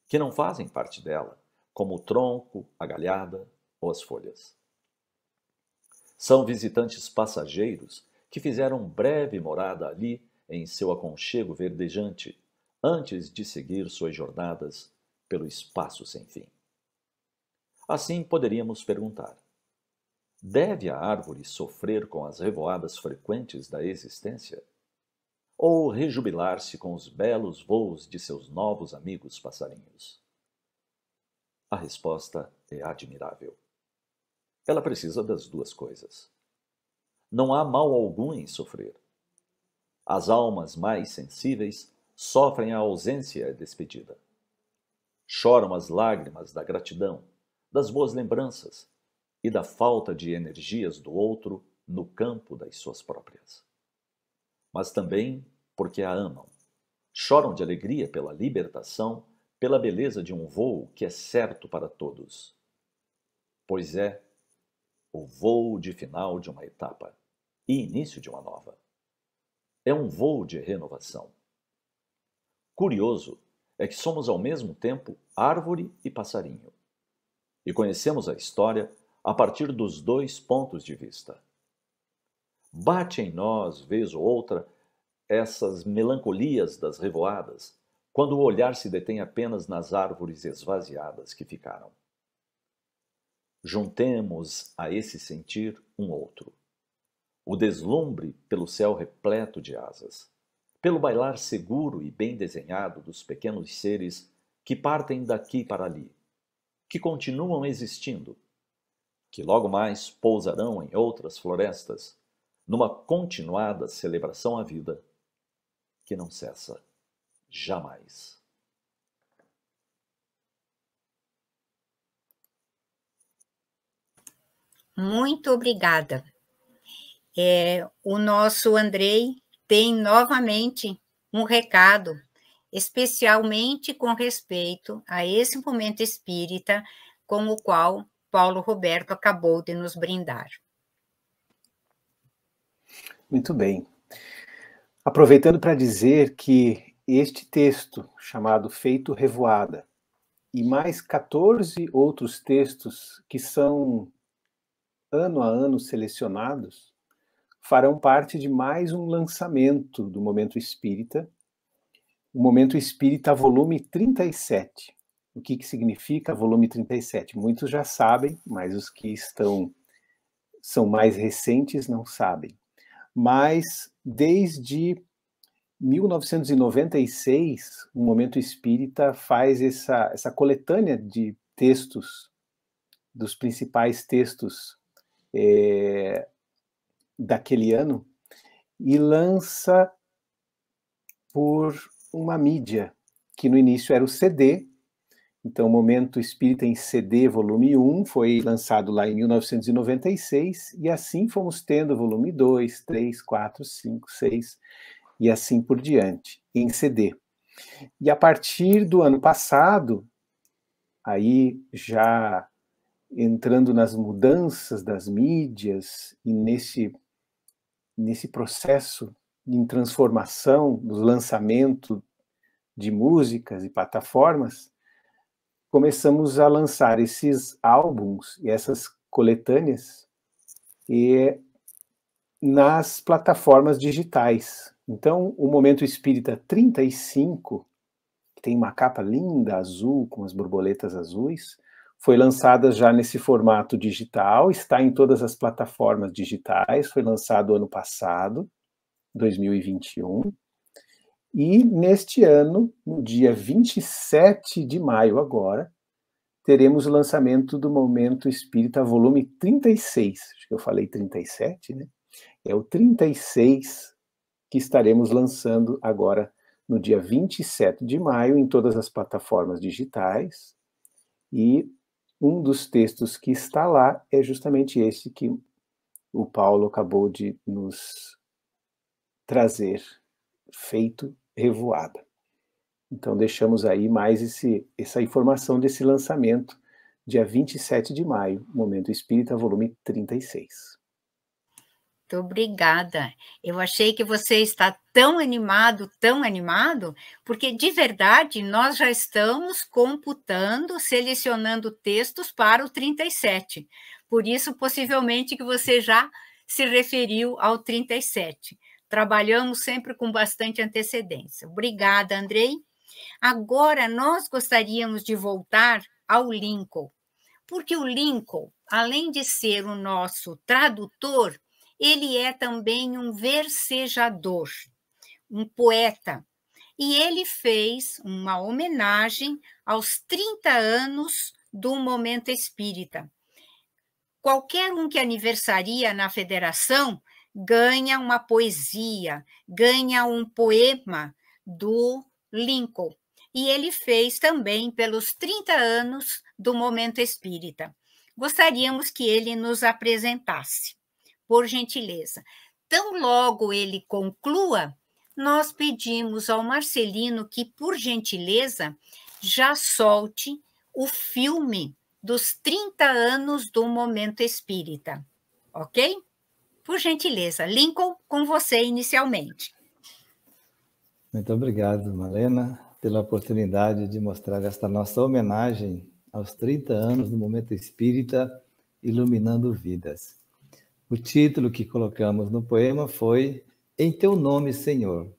que não fazem parte dela, como o tronco, a galhada ou as folhas. São visitantes passageiros que fizeram breve morada ali em seu aconchego verdejante, antes de seguir suas jornadas pelo espaço sem fim. Assim poderíamos perguntar: deve a árvore sofrer com as revoadas frequentes da existência? Ou rejubilar-se com os belos voos de seus novos amigos passarinhos? A resposta é admirável. Ela precisa das duas coisas. Não há mal algum em sofrer. As almas mais sensíveis sofrem a ausência e a despedida. Choram as lágrimas da gratidão, das boas lembranças e da falta de energias do outro no campo das suas próprias. Mas também porque a amam. Choram de alegria pela libertação, pela beleza de um voo que é certo para todos. Pois é, o voo de final de uma etapa e início de uma nova. É um voo de renovação. Curioso é que somos ao mesmo tempo árvore e passarinho. E conhecemos a história a partir dos dois pontos de vista. Bate em nós, vez ou outra, essas melancolias das revoadas, quando o olhar se detém apenas nas árvores esvaziadas que ficaram. Juntemos a esse sentir um outro. O deslumbre pelo céu repleto de asas, pelo bailar seguro e bem desenhado dos pequenos seres que partem daqui para ali, que continuam existindo, que logo mais pousarão em outras florestas, numa continuada celebração à vida que não cessa jamais. Muito obrigada. É, o nosso Andrey tem novamente um recado, especialmente com respeito a esse momento espírita com o qual Paulo Roberto acabou de nos brindar. Muito bem. Aproveitando para dizer que este texto, chamado Feito Revoada, e mais quatorze outros textos que são ano a ano selecionados, farão parte de mais um lançamento do Momento Espírita, o Momento Espírita volume trinta e sete. O que, que significa volume trinta e sete? Muitos já sabem, mas os que estão são mais recentes não sabem, mas desde mil novecentos e noventa e seis, o Momento Espírita faz essa, essa coletânea de textos, dos principais textos é, daquele ano, e lança por uma mídia, que no início era o C D. Então, Momento Espírita em C D, volume um, foi lançado lá em mil novecentos e noventa e seis, e assim fomos tendo volume dois, três, quatro, cinco, seis, e assim por diante, em C D. E a partir do ano passado, aí já entrando nas mudanças das mídias, e nesse, nesse processo em transformação do lançamento de músicas e plataformas, começamos a lançar esses álbuns e essas coletâneas e nas plataformas digitais. Então, o Momento Espírita trinta e cinco, que tem uma capa linda, azul, com as borboletas azuis, foi lançada já nesse formato digital, está em todas as plataformas digitais, foi lançado ano passado, dois mil e vinte e um. E neste ano, no dia vinte e sete de maio agora, teremos o lançamento do Momento Espírita volume trinta e seis. Acho que eu falei trinta e sete, né? É o trinta e seis que estaremos lançando agora no dia vinte e sete de maio em todas as plataformas digitais. E um dos textos que está lá é justamente esse que o Paulo acabou de nos trazer, feito Revoada. Então deixamos aí mais esse, essa informação desse lançamento, dia vinte e sete de maio, Momento Espírita, volume trinta e seis. Muito obrigada. Eu achei que você está tão animado, tão animado, porque de verdade nós já estamos computando, selecionando textos para o trinta e sete. Por isso, possivelmente, que você já se referiu ao trinta e sete. Trabalhamos sempre com bastante antecedência. Obrigada, Andrey. Agora, nós gostaríamos de voltar ao Lincoln, porque o Lincoln, além de ser o nosso tradutor, ele é também um versejador, um poeta. E ele fez uma homenagem aos trinta anos do Momento Espírita. Qualquer um que aniversaria na federação ganha uma poesia, ganha um poema do Lincoln. E ele fez também pelos trinta anos do Momento Espírita. Gostaríamos que ele nos apresentasse, por gentileza. Tão logo ele conclua, nós pedimos ao Marcelino que, por gentileza, já solte o filme dos trinta anos do Momento Espírita, ok? Por gentileza, Lincoln, com você inicialmente. Muito obrigado, Marlena, pela oportunidade de mostrar esta nossa homenagem aos trinta anos do Momento Espírita Iluminando Vidas. O título que colocamos no poema foi Em Teu Nome, Senhor.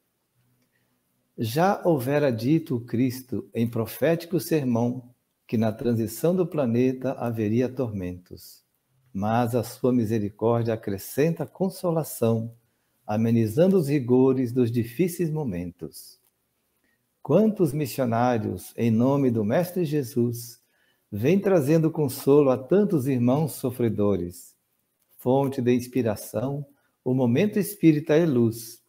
Já houvera dito o Cristo em profético sermão que na transição do planeta haveria tormentos. Mas a sua misericórdia acrescenta consolação, amenizando os rigores dos difíceis momentos. Quantos missionários, em nome do Mestre Jesus, vêm trazendo consolo a tantos irmãos sofredores. Fonte de inspiração, o Momento Espírita é luz,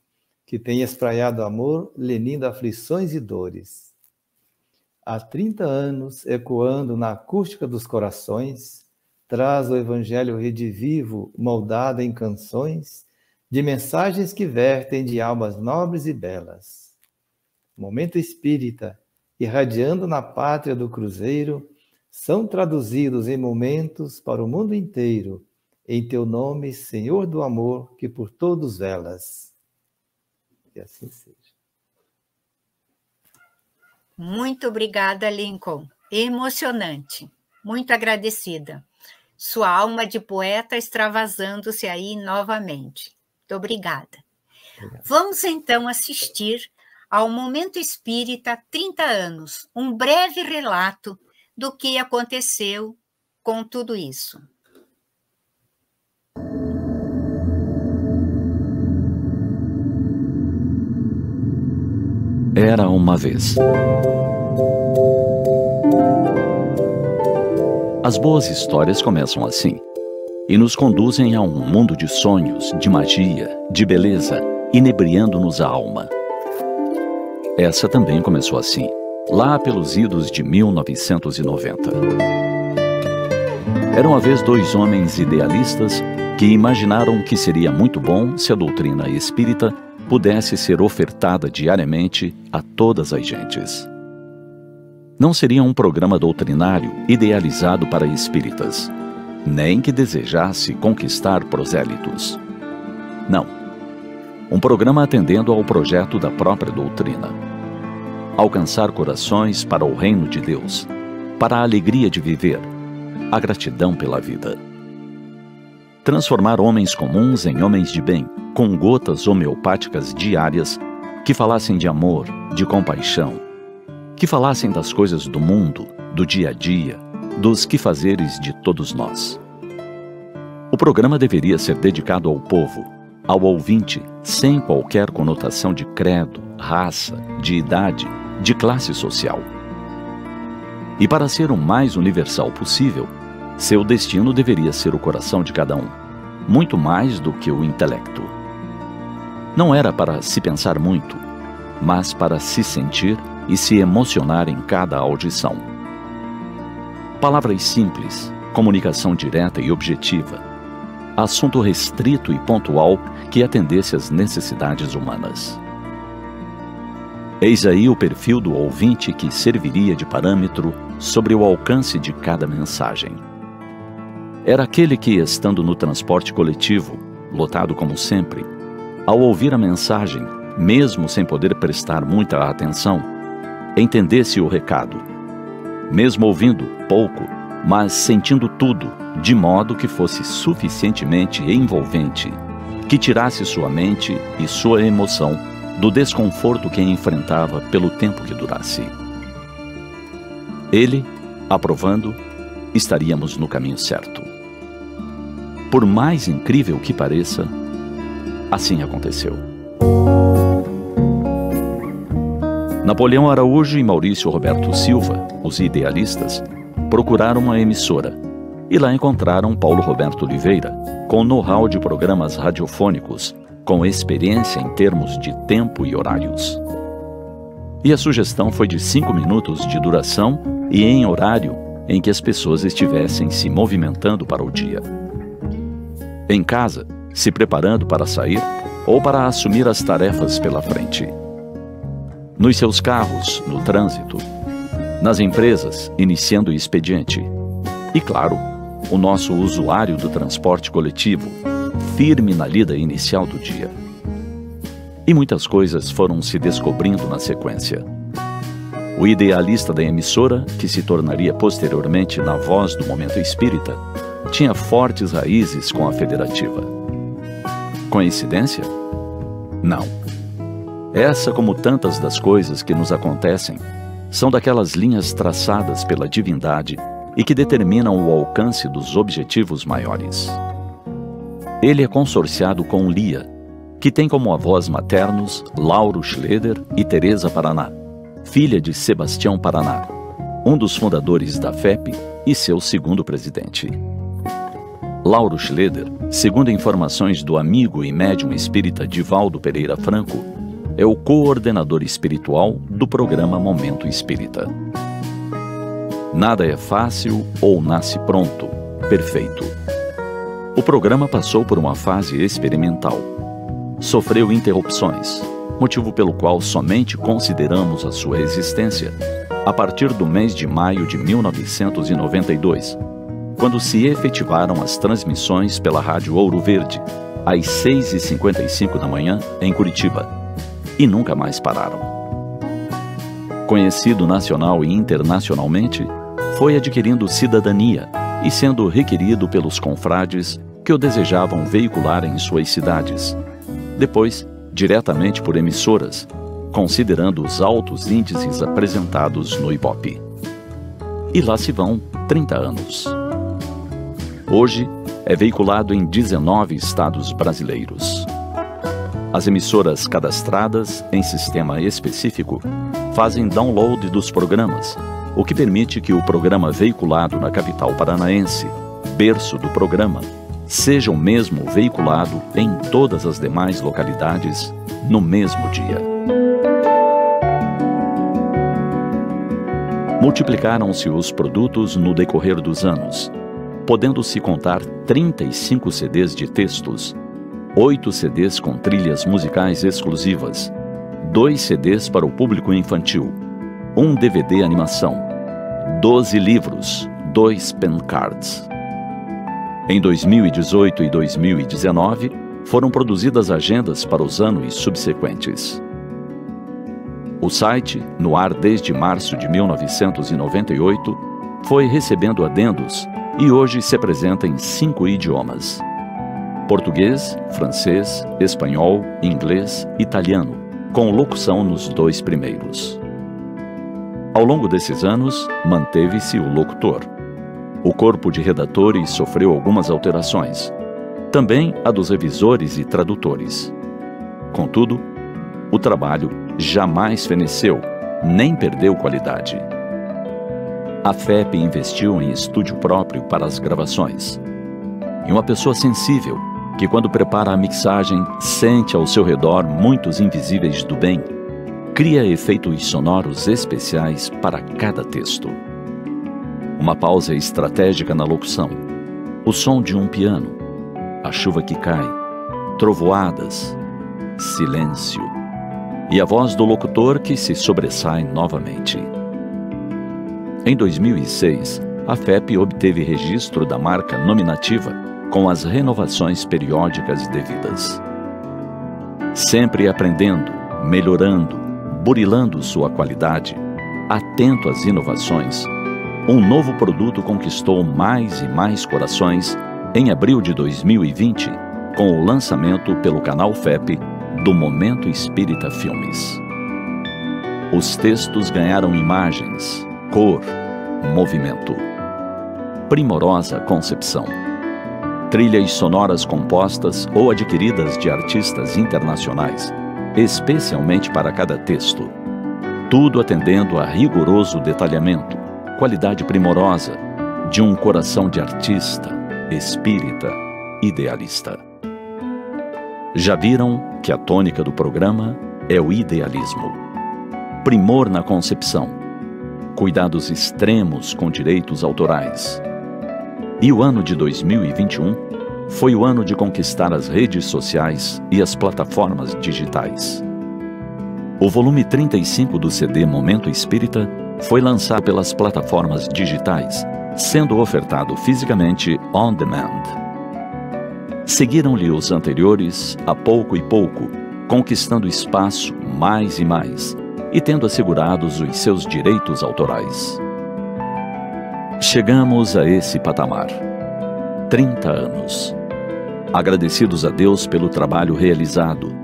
que tem espraiado amor, lenindo aflições e dores. Há trinta anos, ecoando na acústica dos corações, traz o Evangelho redivivo, moldado em canções, de mensagens que vertem de almas nobres e belas. Momento Espírita, irradiando na pátria do Cruzeiro, são traduzidos em momentos para o mundo inteiro, em Teu nome, Senhor do amor, que por todos velas. Que assim seja. Muito obrigada, Lincoln. Emocionante. Muito agradecida. Sua alma de poeta extravasando-se aí novamente. Muito obrigada. Obrigado. Vamos então assistir ao Momento Espírita trinta anos, um breve relato do que aconteceu com tudo isso. Era uma vez. As boas histórias começam assim e nos conduzem a um mundo de sonhos, de magia, de beleza, inebriando-nos a alma. Essa também começou assim, lá pelos idos de mil novecentos e noventa. Era uma vez dois homens idealistas que imaginaram que seria muito bom se a doutrina espírita pudesse ser ofertada diariamente a todas as gentes. Não seria um programa doutrinário idealizado para espíritas, nem que desejasse conquistar prosélitos. Não. Um programa atendendo ao projeto da própria doutrina. Alcançar corações para o reino de Deus, para a alegria de viver, a gratidão pela vida. Transformar homens comuns em homens de bem, com gotas homeopáticas diárias que falassem de amor, de compaixão, que falassem das coisas do mundo, do dia a dia, dos quefazeres de todos nós. O programa deveria ser dedicado ao povo, ao ouvinte, sem qualquer conotação de credo, raça, de idade, de classe social. E para ser o mais universal possível, seu destino deveria ser o coração de cada um, muito mais do que o intelecto. Não era para se pensar muito, mas para se sentir e se emocionar em cada audição. Palavras simples, comunicação direta e objetiva, assunto restrito e pontual que atendesse às necessidades humanas. Eis aí o perfil do ouvinte que serviria de parâmetro sobre o alcance de cada mensagem. Era aquele que, estando no transporte coletivo, lotado como sempre, ao ouvir a mensagem, mesmo sem poder prestar muita atenção, entendesse o recado, mesmo ouvindo pouco, mas sentindo tudo, de modo que fosse suficientemente envolvente, que tirasse sua mente e sua emoção do desconforto que enfrentava pelo tempo que durasse. Ele, aprovando, estaríamos no caminho certo. Por mais incrível que pareça, assim aconteceu. Napoleão Araújo e Maurício Roberto Silva, os idealistas, procuraram uma emissora e lá encontraram Paulo Roberto Oliveira, com know-how de programas radiofônicos, com experiência em termos de tempo e horários. E a sugestão foi de cinco minutos de duração e em horário em que as pessoas estivessem se movimentando para o dia. Em casa, se preparando para sair ou para assumir as tarefas pela frente. Nos seus carros, no trânsito. Nas empresas, iniciando o expediente. E claro, o nosso usuário do transporte coletivo, firme na lida inicial do dia. E muitas coisas foram se descobrindo na sequência. O idealista da emissora, que se tornaria posteriormente na voz do Momento Espírita, tinha fortes raízes com a federativa. Coincidência? Não. Essa, como tantas das coisas que nos acontecem, são daquelas linhas traçadas pela divindade e que determinam o alcance dos objetivos maiores. Ele é consorciado com Lia, que tem como avós maternos Lauro Schleder e Tereza Paraná, filha de Sebastião Paraná, um dos fundadores da F E P e seu segundo presidente. Lauro Schleder, segundo informações do amigo e médium espírita Divaldo Pereira Franco, é o coordenador espiritual do programa Momento Espírita. Nada é fácil ou nasce pronto, perfeito. O programa passou por uma fase experimental. Sofreu interrupções, motivo pelo qual somente consideramos a sua existência a partir do mês de maio de mil novecentos e noventa e dois, quando se efetivaram as transmissões pela Rádio Ouro Verde, às seis e cinquenta e cinco da manhã, em Curitiba, e nunca mais pararam. Conhecido nacional e internacionalmente, foi adquirindo cidadania e sendo requerido pelos confrades que o desejavam veicular em suas cidades, depois diretamente por emissoras, considerando os altos índices apresentados no Ibope. E lá se vão trinta anos. Hoje, é veiculado em dezenove estados brasileiros. As emissoras cadastradas em sistema específico fazem download dos programas, o que permite que o programa veiculado na capital paranaense, berço do programa, seja o mesmo veiculado em todas as demais localidades no mesmo dia. Multiplicaram-se os produtos no decorrer dos anos, podendo-se contar trinta e cinco C Ds de textos, oito C Ds com trilhas musicais exclusivas, dois C Ds para o público infantil, um D V D animação, doze livros, dois pencards. Em dois mil e dezoito e dois mil e dezenove, foram produzidas agendas para os anos subsequentes. O site, no ar desde março de mil novecentos e noventa e oito, foi recebendo adendos e hoje se apresenta em cinco idiomas: português, francês, espanhol, inglês, italiano, com locução nos dois primeiros. Ao longo desses anos, manteve-se o locutor. O corpo de redatores sofreu algumas alterações, também a dos revisores e tradutores. Contudo, o trabalho jamais feneceu, nem perdeu qualidade. A F E P investiu em estúdio próprio para as gravações, e uma pessoa sensível, que quando prepara a mixagem, sente ao seu redor muitos invisíveis do bem, cria efeitos sonoros especiais para cada texto. Uma pausa estratégica na locução, o som de um piano, a chuva que cai, trovoadas, silêncio, e a voz do locutor que se sobressai novamente. Em dois mil e seis, a F E P obteve registro da marca nominativa, com as renovações periódicas devidas. Sempre aprendendo, melhorando, burilando sua qualidade, atento às inovações, um novo produto conquistou mais e mais corações em abril de dois mil e vinte, com o lançamento pelo canal F E P do Momento Espírita Filmes. Os textos ganharam imagens, cor, movimento, primorosa concepção. Trilhas sonoras compostas ou adquiridas de artistas internacionais, especialmente para cada texto. Tudo atendendo a rigoroso detalhamento, qualidade primorosa, de um coração de artista, espírita, idealista. Já viram que a tônica do programa é o idealismo. Primor na concepção, cuidados extremos com direitos autorais. E o ano de dois mil e vinte e um foi o ano de conquistar as redes sociais e as plataformas digitais. O volume trinta e cinco do C D Momento Espírita foi lançado pelas plataformas digitais, sendo ofertado fisicamente on demand. Seguiram-lhe os anteriores a pouco e pouco, conquistando espaço mais e mais, e tendo assegurados os seus direitos autorais. Chegamos a esse patamar. trinta anos. Agradecidos a Deus pelo trabalho realizado,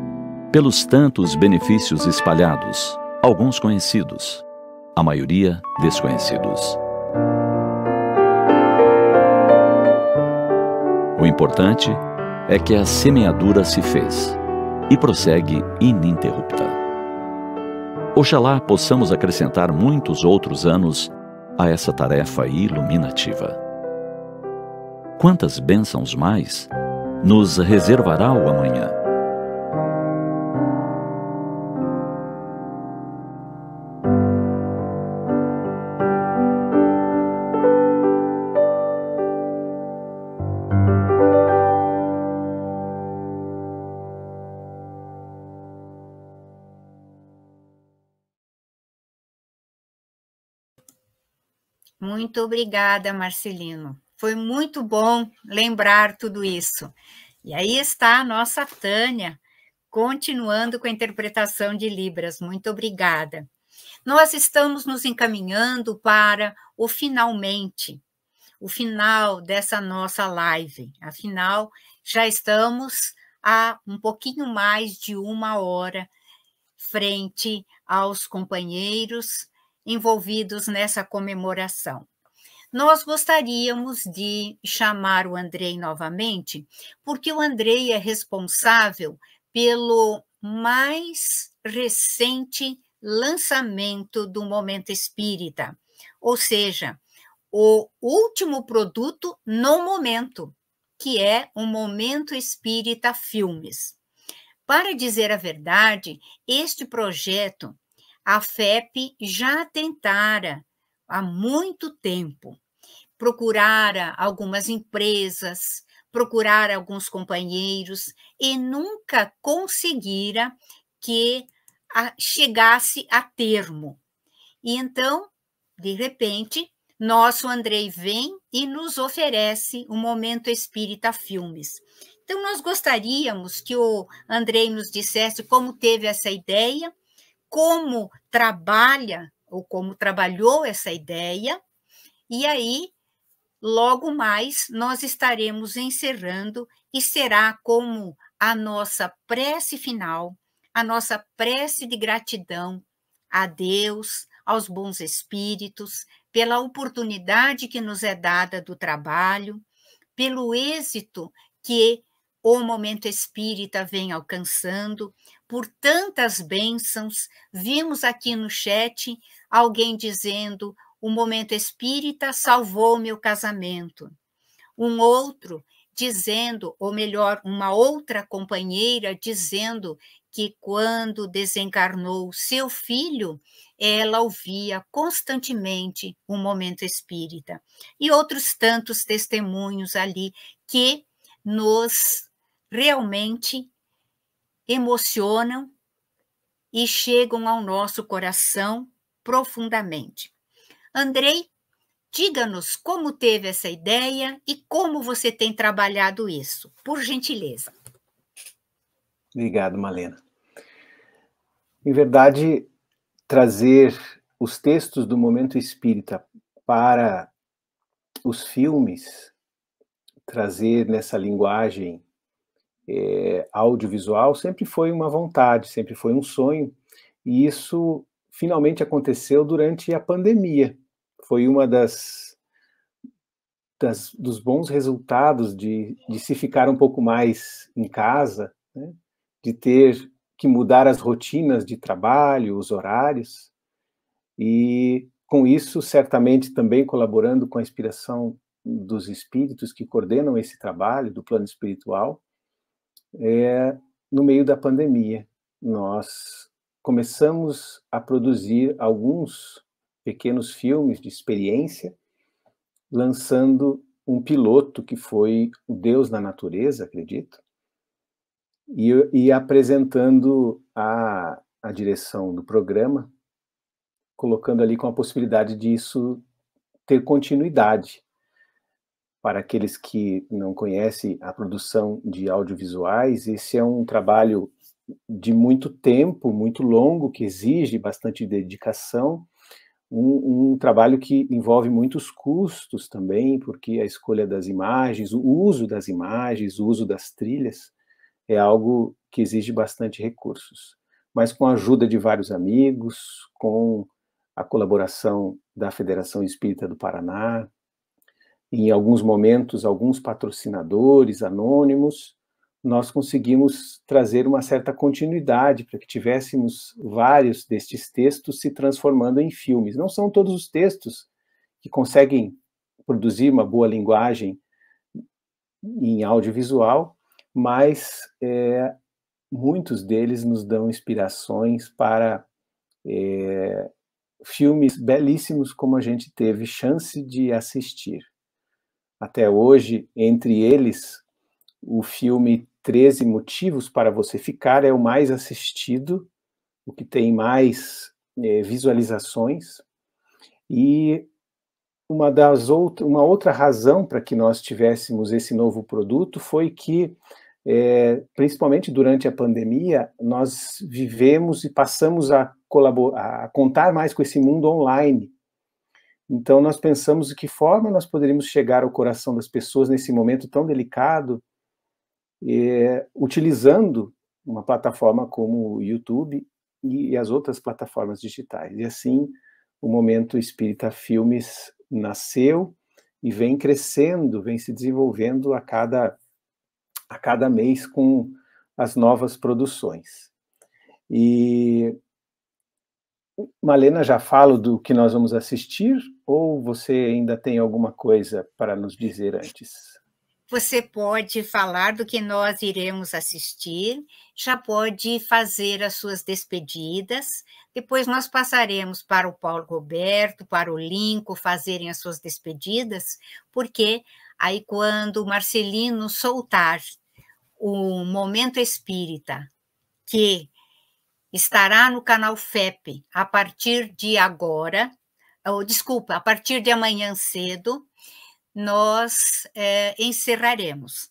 pelos tantos benefícios espalhados, alguns conhecidos, a maioria desconhecidos. O importante é que a semeadura se fez e prossegue ininterrupta. Oxalá possamos acrescentar muitos outros anos a essa tarefa iluminativa. Quantas bênçãos mais nos reservará o amanhã? Muito obrigada, Marcelino. Foi muito bom lembrar tudo isso. E aí está a nossa Tânia, continuando com a interpretação de Libras. Muito obrigada. Nós estamos nos encaminhando para o finalmente, o final dessa nossa live. Afinal, já estamos a um pouquinho mais de uma hora frente aos companheiros envolvidos nessa comemoração. Nós gostaríamos de chamar o Andrey novamente, porque o Andrey é responsável pelo mais recente lançamento do Momento Espírita, ou seja, o último produto no momento, que é o Momento Espírita Filmes. Para dizer a verdade, este projeto, a F E P já tentara há muito tempo, procurara algumas empresas, procurara alguns companheiros e nunca conseguira que a, chegasse a termo. E então, de repente, nosso Andrey vem e nos oferece o Momento Espírita Filmes. Então, nós gostaríamos que o Andrey nos dissesse como teve essa ideia, como trabalha ou como trabalhou essa ideia, e aí, logo mais, nós estaremos encerrando e será como a nossa prece final, a nossa prece de gratidão a Deus, aos bons espíritos, pela oportunidade que nos é dada do trabalho, pelo êxito que o Momento Espírita vem alcançando, por tantas bênçãos. Vimos aqui no chat alguém dizendo: o Momento Espírita salvou meu casamento. Um outro dizendo, ou melhor, uma outra companheira dizendo que quando desencarnou seu filho, ela ouvia constantemente o Momento Espírita. E outros tantos testemunhos ali que nos realmente emocionam e chegam ao nosso coração profundamente. Andrey, diga-nos como teve essa ideia e como você tem trabalhado isso, por gentileza. Obrigado, Malena. Em verdade, trazer os textos do Momento Espírita para os filmes, trazer nessa linguagem é, audiovisual, sempre foi uma vontade, sempre foi um sonho, e isso finalmente aconteceu durante a pandemia. Foi uma das, das dos bons resultados de, de se ficar um pouco mais em casa, né? De ter que mudar as rotinas de trabalho, os horários, e com isso, certamente, também colaborando com a inspiração dos espíritos que coordenam esse trabalho do plano espiritual, é, no meio da pandemia, nós começamos a produzir alguns pequenos filmes de experiência, lançando um piloto que foi o Deus na Natureza, acredito, e, e apresentando a, a direção do programa, colocando ali com a possibilidade disso ter continuidade. Para aqueles que não conhecem a produção de audiovisuais, esse é um trabalho de muito tempo, muito longo, que exige bastante dedicação, um, um trabalho que envolve muitos custos também, porque a escolha das imagens, o uso das imagens, o uso das trilhas, é algo que exige bastante recursos. Mas com a ajuda de vários amigos, com a colaboração da Federação Espírita do Paraná, em alguns momentos, alguns patrocinadores anônimos, nós conseguimos trazer uma certa continuidade para que tivéssemos vários destes textos se transformando em filmes. Não são todos os textos que conseguem produzir uma boa linguagem em audiovisual, mas é, muitos deles nos dão inspirações para é, filmes belíssimos como a gente teve chance de assistir. Até hoje, entre eles, o filme treze Motivos para Você Ficar é o mais assistido, o que tem mais é, visualizações. E uma, das outra, uma outra razão para que nós tivéssemos esse novo produto foi que, é, principalmente durante a pandemia, nós vivemos e passamos a, colaborar, a contar mais com esse mundo online. Então, nós pensamos de que forma nós poderíamos chegar ao coração das pessoas nesse momento tão delicado, é, utilizando uma plataforma como o YouTube e, e as outras plataformas digitais. E assim, o Momento Espírita Filmes nasceu e vem crescendo, vem se desenvolvendo a cada, a cada mês com as novas produções. E Malena, já falo do que nós vamos assistir, ou você ainda tem alguma coisa para nos dizer antes? Você pode falar do que nós iremos assistir, já pode fazer as suas despedidas, depois nós passaremos para o Paulo Roberto, para o Lincoln, fazerem as suas despedidas, porque aí quando o Marcelino soltar o Momento Espírita, que estará no canal F E P a partir de agora, ou, desculpa, a partir de amanhã cedo, nós é, encerraremos.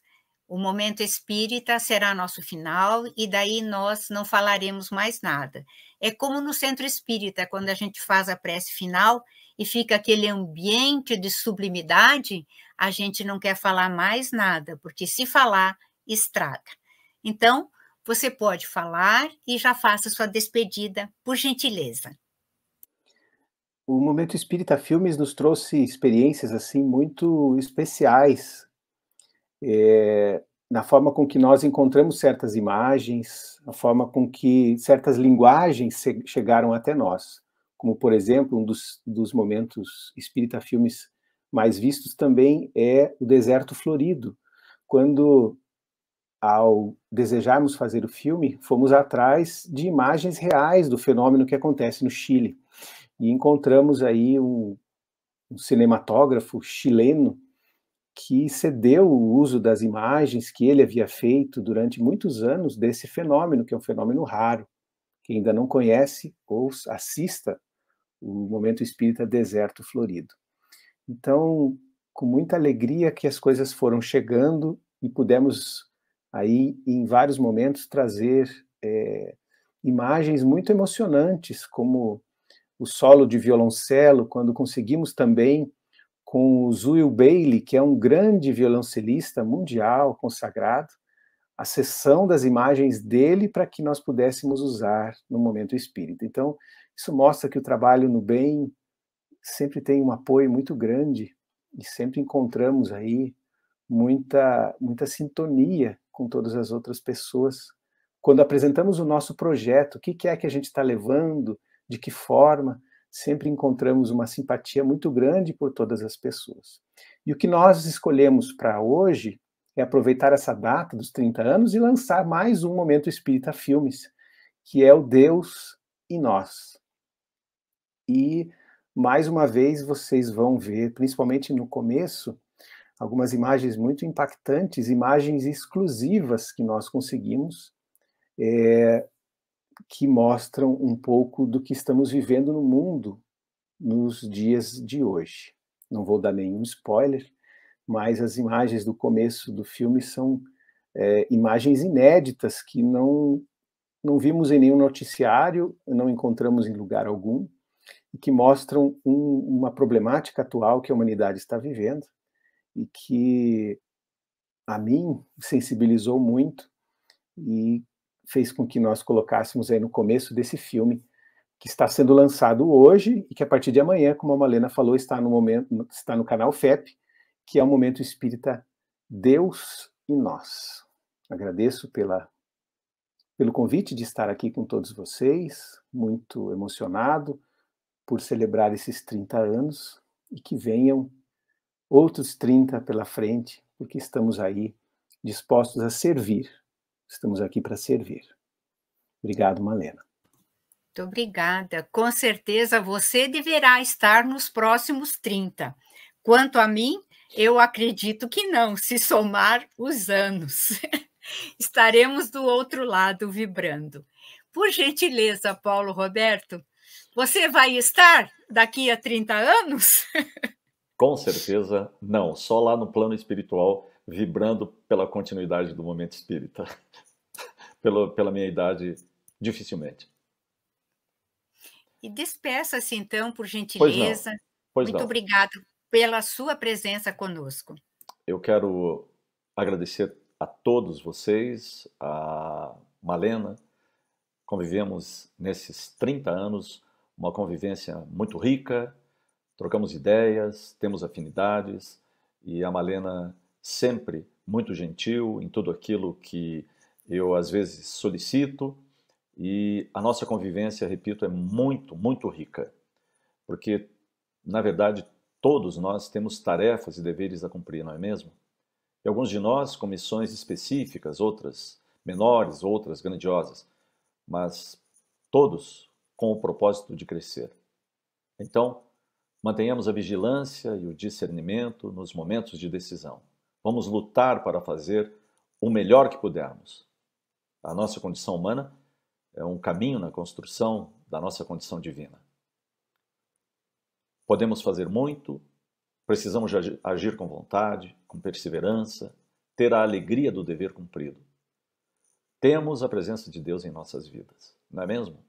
O Momento Espírita será nosso final e daí nós não falaremos mais nada. É como no Centro Espírita, quando a gente faz a prece final e fica aquele ambiente de sublimidade, a gente não quer falar mais nada, porque se falar, estraga. Então, você pode falar e já faça sua despedida, por gentileza. O Momento Espírita Filmes nos trouxe experiências assim muito especiais, é, na forma com que nós encontramos certas imagens, a forma com que certas linguagens chegaram até nós, como, por exemplo, um dos, dos momentos Espírita Filmes mais vistos também é o Deserto Florido, quando, ao desejarmos fazer o filme, fomos atrás de imagens reais do fenômeno que acontece no Chile. E encontramos aí um, um cinematógrafo chileno que cedeu o uso das imagens que ele havia feito durante muitos anos desse fenômeno, que é um fenômeno raro. Quem ainda não conhece, ou assista o Momento Espírita Deserto Florido. Então, com muita alegria que as coisas foram chegando e pudemos aí, em vários momentos, trazer é, imagens muito emocionantes, como o solo de violoncelo, quando conseguimos também com o Zuill Bailey, que é um grande violoncelista mundial, consagrado, a sessão das imagens dele para que nós pudéssemos usar no Momento Espírita. Então, isso mostra que o trabalho no bem sempre tem um apoio muito grande e sempre encontramos aí muita, muita sintonia com todas as outras pessoas. Quando apresentamos o nosso projeto, o que é que a gente está levando, de que forma, sempre encontramos uma simpatia muito grande por todas as pessoas. E o que nós escolhemos para hoje é aproveitar essa data dos trinta anos e lançar mais um Momento Espírita Filmes, que é o Deus e Nós. E, mais uma vez, vocês vão ver, principalmente no começo, algumas imagens muito impactantes, imagens exclusivas que nós conseguimos, é, que mostram um pouco do que estamos vivendo no mundo nos dias de hoje. Não vou dar nenhum spoiler, mas as imagens do começo do filme são é, imagens inéditas que não, não vimos em nenhum noticiário, não encontramos em lugar algum, e que mostram um, uma problemática atual que a humanidade está vivendo e que a mim sensibilizou muito e fez com que nós colocássemos aí no começo desse filme, que está sendo lançado hoje e que a partir de amanhã, como a Malena falou, está no, momento, está no canal F E P, que é o Momento Espírita Deus e Nós. Agradeço pela, pelo convite de estar aqui com todos vocês, muito emocionado por celebrar esses trinta anos e que venham outros trinta pela frente, porque estamos aí dispostos a servir. Estamos aqui para servir. Obrigado, Malena. Muito obrigada. Com certeza você deverá estar nos próximos trinta. Quanto a mim, eu acredito que não, se somar os anos. Estaremos do outro lado vibrando. Por gentileza, Paulo Roberto, você vai estar daqui a trinta anos? Com certeza não, só lá no plano espiritual, vibrando pela continuidade do Momento Espírita. Pelo, pela minha idade, dificilmente. E despeça-se, então, por gentileza. Pois não. Pois Muito não. obrigado pela sua presença conosco. Eu quero agradecer a todos vocês, a Malena. Convivemos nesses trinta anos, uma convivência muito rica, trocamos ideias, temos afinidades, e a Malena sempre muito gentil em tudo aquilo que eu às vezes solicito, e a nossa convivência, repito, é muito, muito rica, porque, na verdade, todos nós temos tarefas e deveres a cumprir, não é mesmo? E alguns de nós com missões específicas, outras menores, outras grandiosas, mas todos com o propósito de crescer. Então, mantenhamos a vigilância e o discernimento nos momentos de decisão. Vamos lutar para fazer o melhor que pudermos. A nossa condição humana é um caminho na construção da nossa condição divina. Podemos fazer muito, precisamos agir com vontade, com perseverança, ter a alegria do dever cumprido. Temos a presença de Deus em nossas vidas, não é mesmo?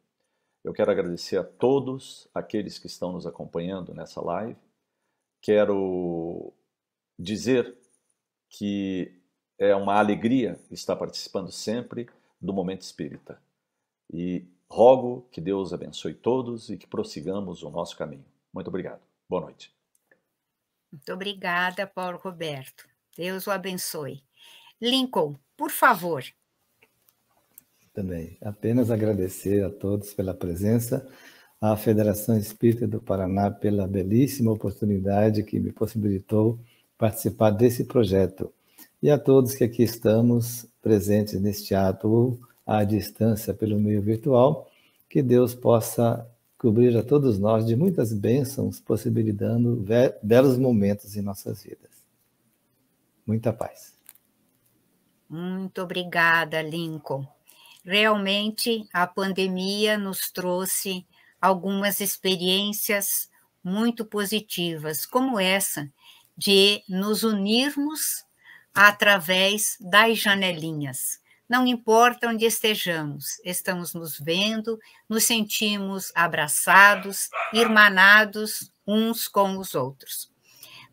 Eu quero agradecer a todos aqueles que estão nos acompanhando nessa live. Quero dizer que é uma alegria estar participando sempre do Momento Espírita. E rogo que Deus abençoe todos e que prossigamos o nosso caminho. Muito obrigado. Boa noite. Muito obrigada, Paulo Roberto. Deus o abençoe. Lincoln, por favor. Também. Apenas agradecer a todos pela presença, à Federação Espírita do Paraná pela belíssima oportunidade que me possibilitou participar desse projeto. E a todos que aqui estamos presentes neste ato ou à distância pelo meio virtual, que Deus possa cobrir a todos nós de muitas bênçãos, possibilitando belos momentos em nossas vidas. Muita paz. Muito obrigada, Lincoln. Realmente, a pandemia nos trouxe algumas experiências muito positivas, como essa de nos unirmos através das janelinhas. Não importa onde estejamos, estamos nos vendo, nos sentimos abraçados, irmanados uns com os outros.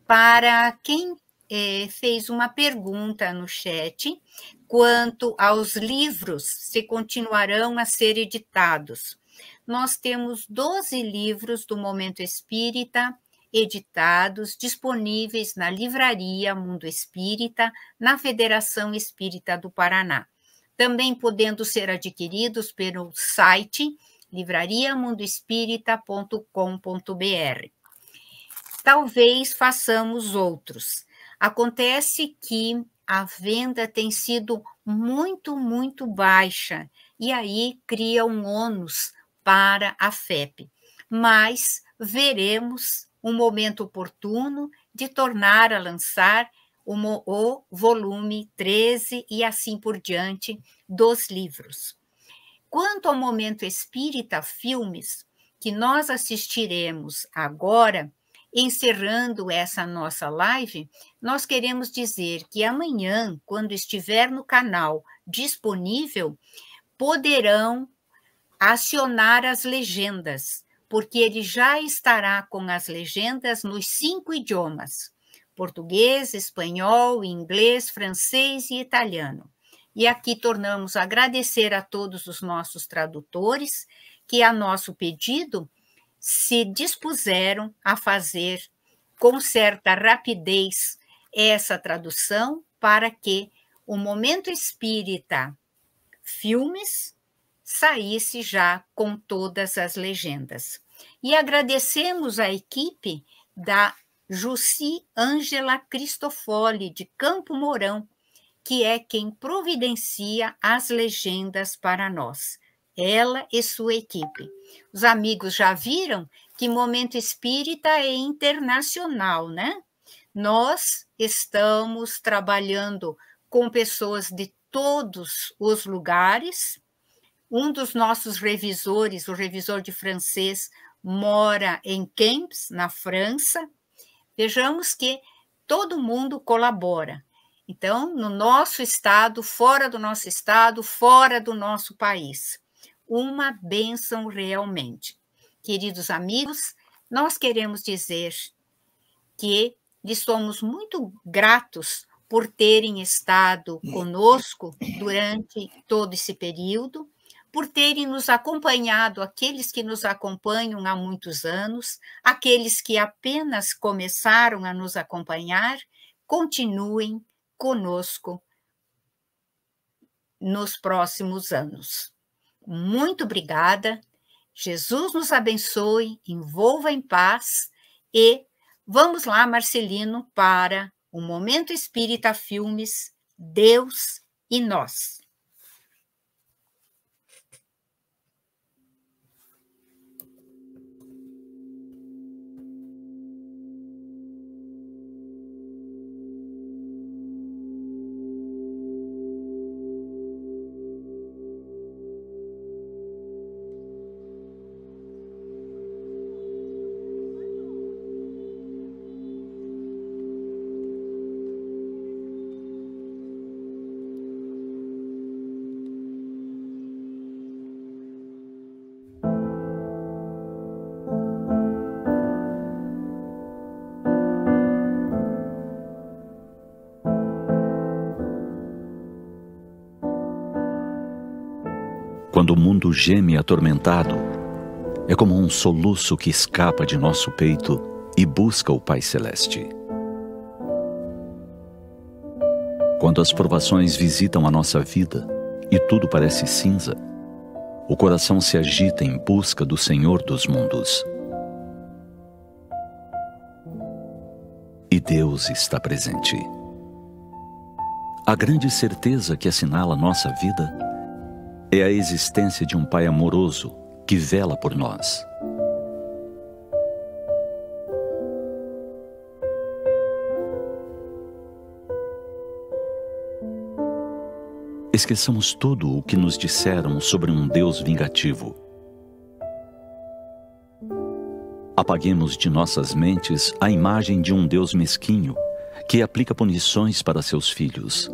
Para quem eh, fez uma pergunta no chat, quanto aos livros, se continuarão a ser editados. Nós temos doze livros do Momento Espírita editados, disponíveis na Livraria Mundo Espírita, na Federação Espírita do Paraná. Também podendo ser adquiridos pelo site livraria mundo espírita ponto com ponto br. Talvez façamos outros. Acontece que a venda tem sido muito, muito baixa, e aí cria um ônus para a F E P. Mas veremos um momento oportuno de tornar a lançar o volume treze e assim por diante dos livros. Quanto ao Momento Espírita Filmes, que nós assistiremos agora, encerrando essa nossa live, nós queremos dizer que amanhã, quando estiver no canal disponível, poderão acionar as legendas, porque ele já estará com as legendas nos cinco idiomas: português, espanhol, inglês, francês e italiano. E aqui tornamos a agradecer a todos os nossos tradutores que, a nosso pedido, se dispuseram a fazer com certa rapidez essa tradução para que o Momento Espírita Filmes saísse já com todas as legendas. E agradecemos a equipe da Jussi Ângela Cristofoli, de Campo Mourão, que é quem providencia as legendas para nós, ela e sua equipe. Os amigos já viram que Momento Espírita é internacional, né? Nós estamos trabalhando com pessoas de todos os lugares. Um dos nossos revisores, o revisor de francês, mora em Camps, na França. Vejamos que todo mundo colabora. Então, no nosso estado, fora do nosso estado, fora do nosso país. Uma bênção realmente. Queridos amigos, nós queremos dizer que lhes somos muito gratos por terem estado conosco durante todo esse período, por terem nos acompanhado, aqueles que nos acompanham há muitos anos, aqueles que apenas começaram a nos acompanhar, continuem conosco nos próximos anos. Muito obrigada, Jesus nos abençoe, envolva em paz e vamos lá, Marcelino, para o Momento Espírita Filmes, Deus e Nós. Quando o mundo geme atormentado, é como um soluço que escapa de nosso peito e busca o Pai Celeste. Quando as provações visitam a nossa vida e tudo parece cinza, o coração se agita em busca do Senhor dos mundos. E Deus está presente. A grande certeza que assinala nossa vida é a existência de um Pai amoroso que vela por nós. Esqueçamos tudo o que nos disseram sobre um Deus vingativo. Apaguemos de nossas mentes a imagem de um Deus mesquinho que aplica punições para seus filhos.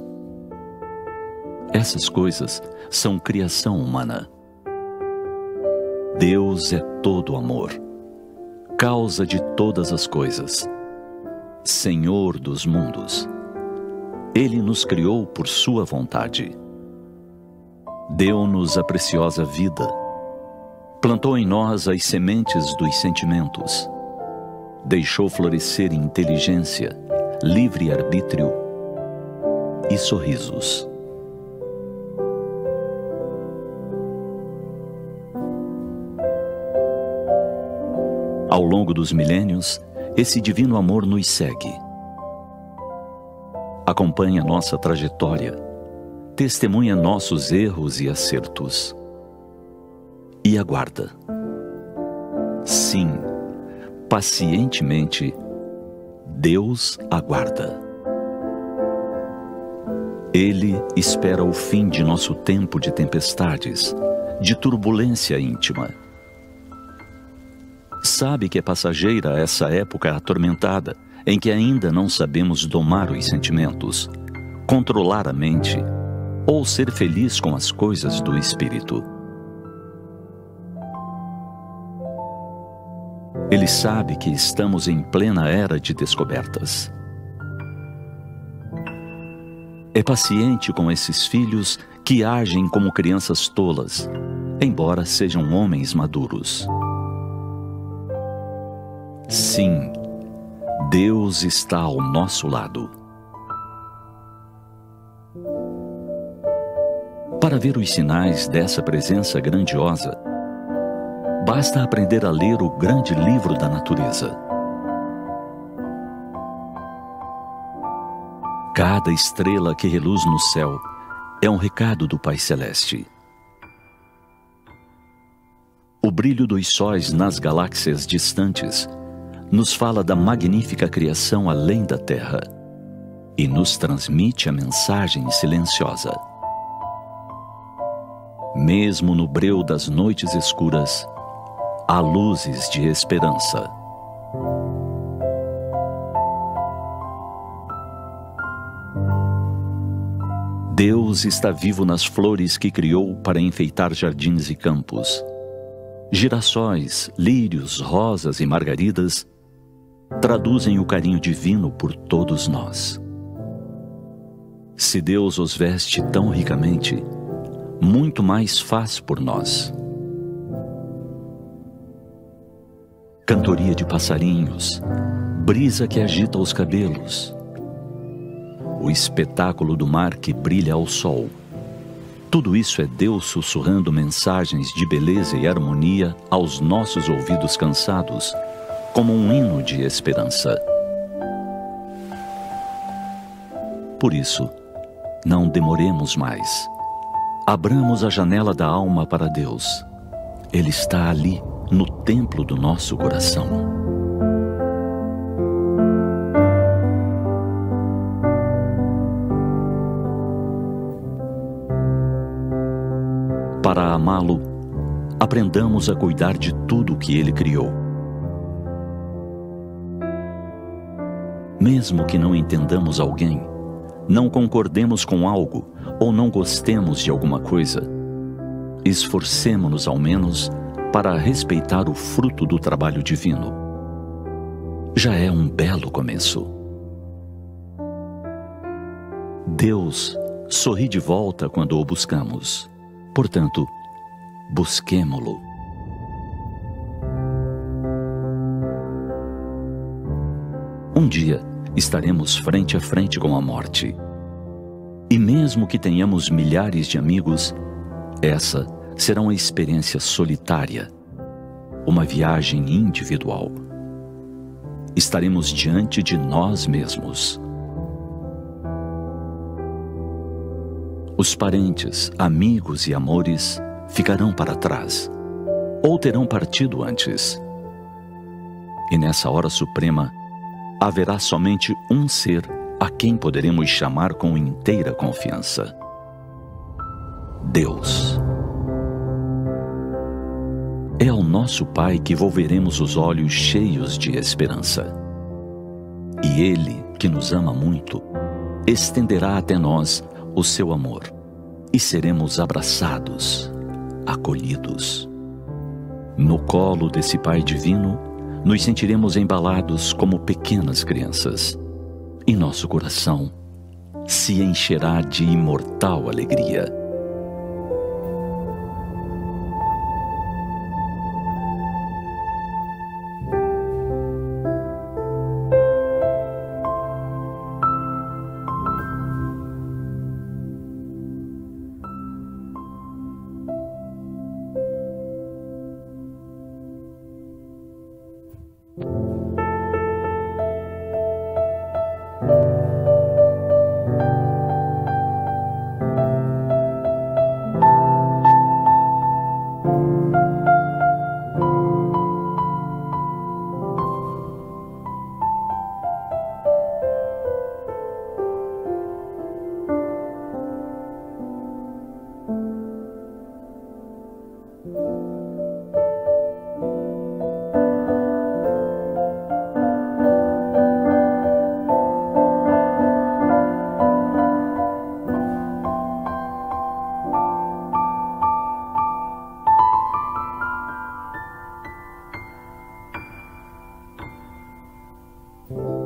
Essas coisas são criação humana. Deus é todo amor, causa de todas as coisas, Senhor dos mundos. Ele nos criou por sua vontade. Deu-nos a preciosa vida. Plantou em nós as sementes dos sentimentos. Deixou florescer inteligência, livre-arbítrio e sorrisos. Ao longo dos milênios, esse divino amor nos segue. Acompanha nossa trajetória, testemunha nossos erros e acertos. E aguarda. Sim, pacientemente, Deus aguarda. Ele espera o fim de nosso tempo de tempestades, de turbulência íntima. Sabe que é passageira essa época atormentada, em que ainda não sabemos domar os sentimentos, controlar a mente ou ser feliz com as coisas do espírito. Ele sabe que estamos em plena era de descobertas. É paciente com esses filhos que agem como crianças tolas, embora sejam homens maduros. Sim, Deus está ao nosso lado. Para ver os sinais dessa presença grandiosa, basta aprender a ler o grande livro da natureza. Cada estrela que reluz no céu é um recado do Pai Celeste. O brilho dos sóis nas galáxias distantes nos fala da magnífica criação além da Terra e nos transmite a mensagem silenciosa. Mesmo no breu das noites escuras, há luzes de esperança. Deus está vivo nas flores que criou para enfeitar jardins e campos. Girassóis, lírios, rosas e margaridas traduzem o carinho divino por todos nós. Se Deus os veste tão ricamente, muito mais faz por nós. Cantoria de passarinhos, brisa que agita os cabelos, o espetáculo do mar que brilha ao sol, Tudo isso é Deus sussurrando mensagens de beleza e harmonia aos nossos ouvidos cansados, como um hino de esperança. Por isso, não demoremos mais. Abramos a janela da alma para Deus. Ele está ali, no templo do nosso coração. Para amá-lo, aprendamos a cuidar de tudo que ele criou. Mesmo que não entendamos alguém, não concordemos com algo ou não gostemos de alguma coisa, esforcemo-nos ao menos para respeitar o fruto do trabalho divino. Já é um belo começo. Deus sorri de volta quando o buscamos. Portanto, busquemo-lo. Um dia estaremos frente a frente com a morte. E mesmo que tenhamos milhares de amigos, essa será uma experiência solitária, uma viagem individual. Estaremos diante de nós mesmos. Os parentes, amigos e amores ficarão para trás, ou terão partido antes. E nessa hora suprema, haverá somente um ser a quem poderemos chamar com inteira confiança: Deus. É ao nosso Pai que volveremos os olhos cheios de esperança. E Ele, que nos ama muito, estenderá até nós o seu amor, e seremos abraçados, acolhidos. No colo desse Pai divino, nos sentiremos embalados como pequenas crianças, e nosso coração se encherá de imortal alegria. Thank you.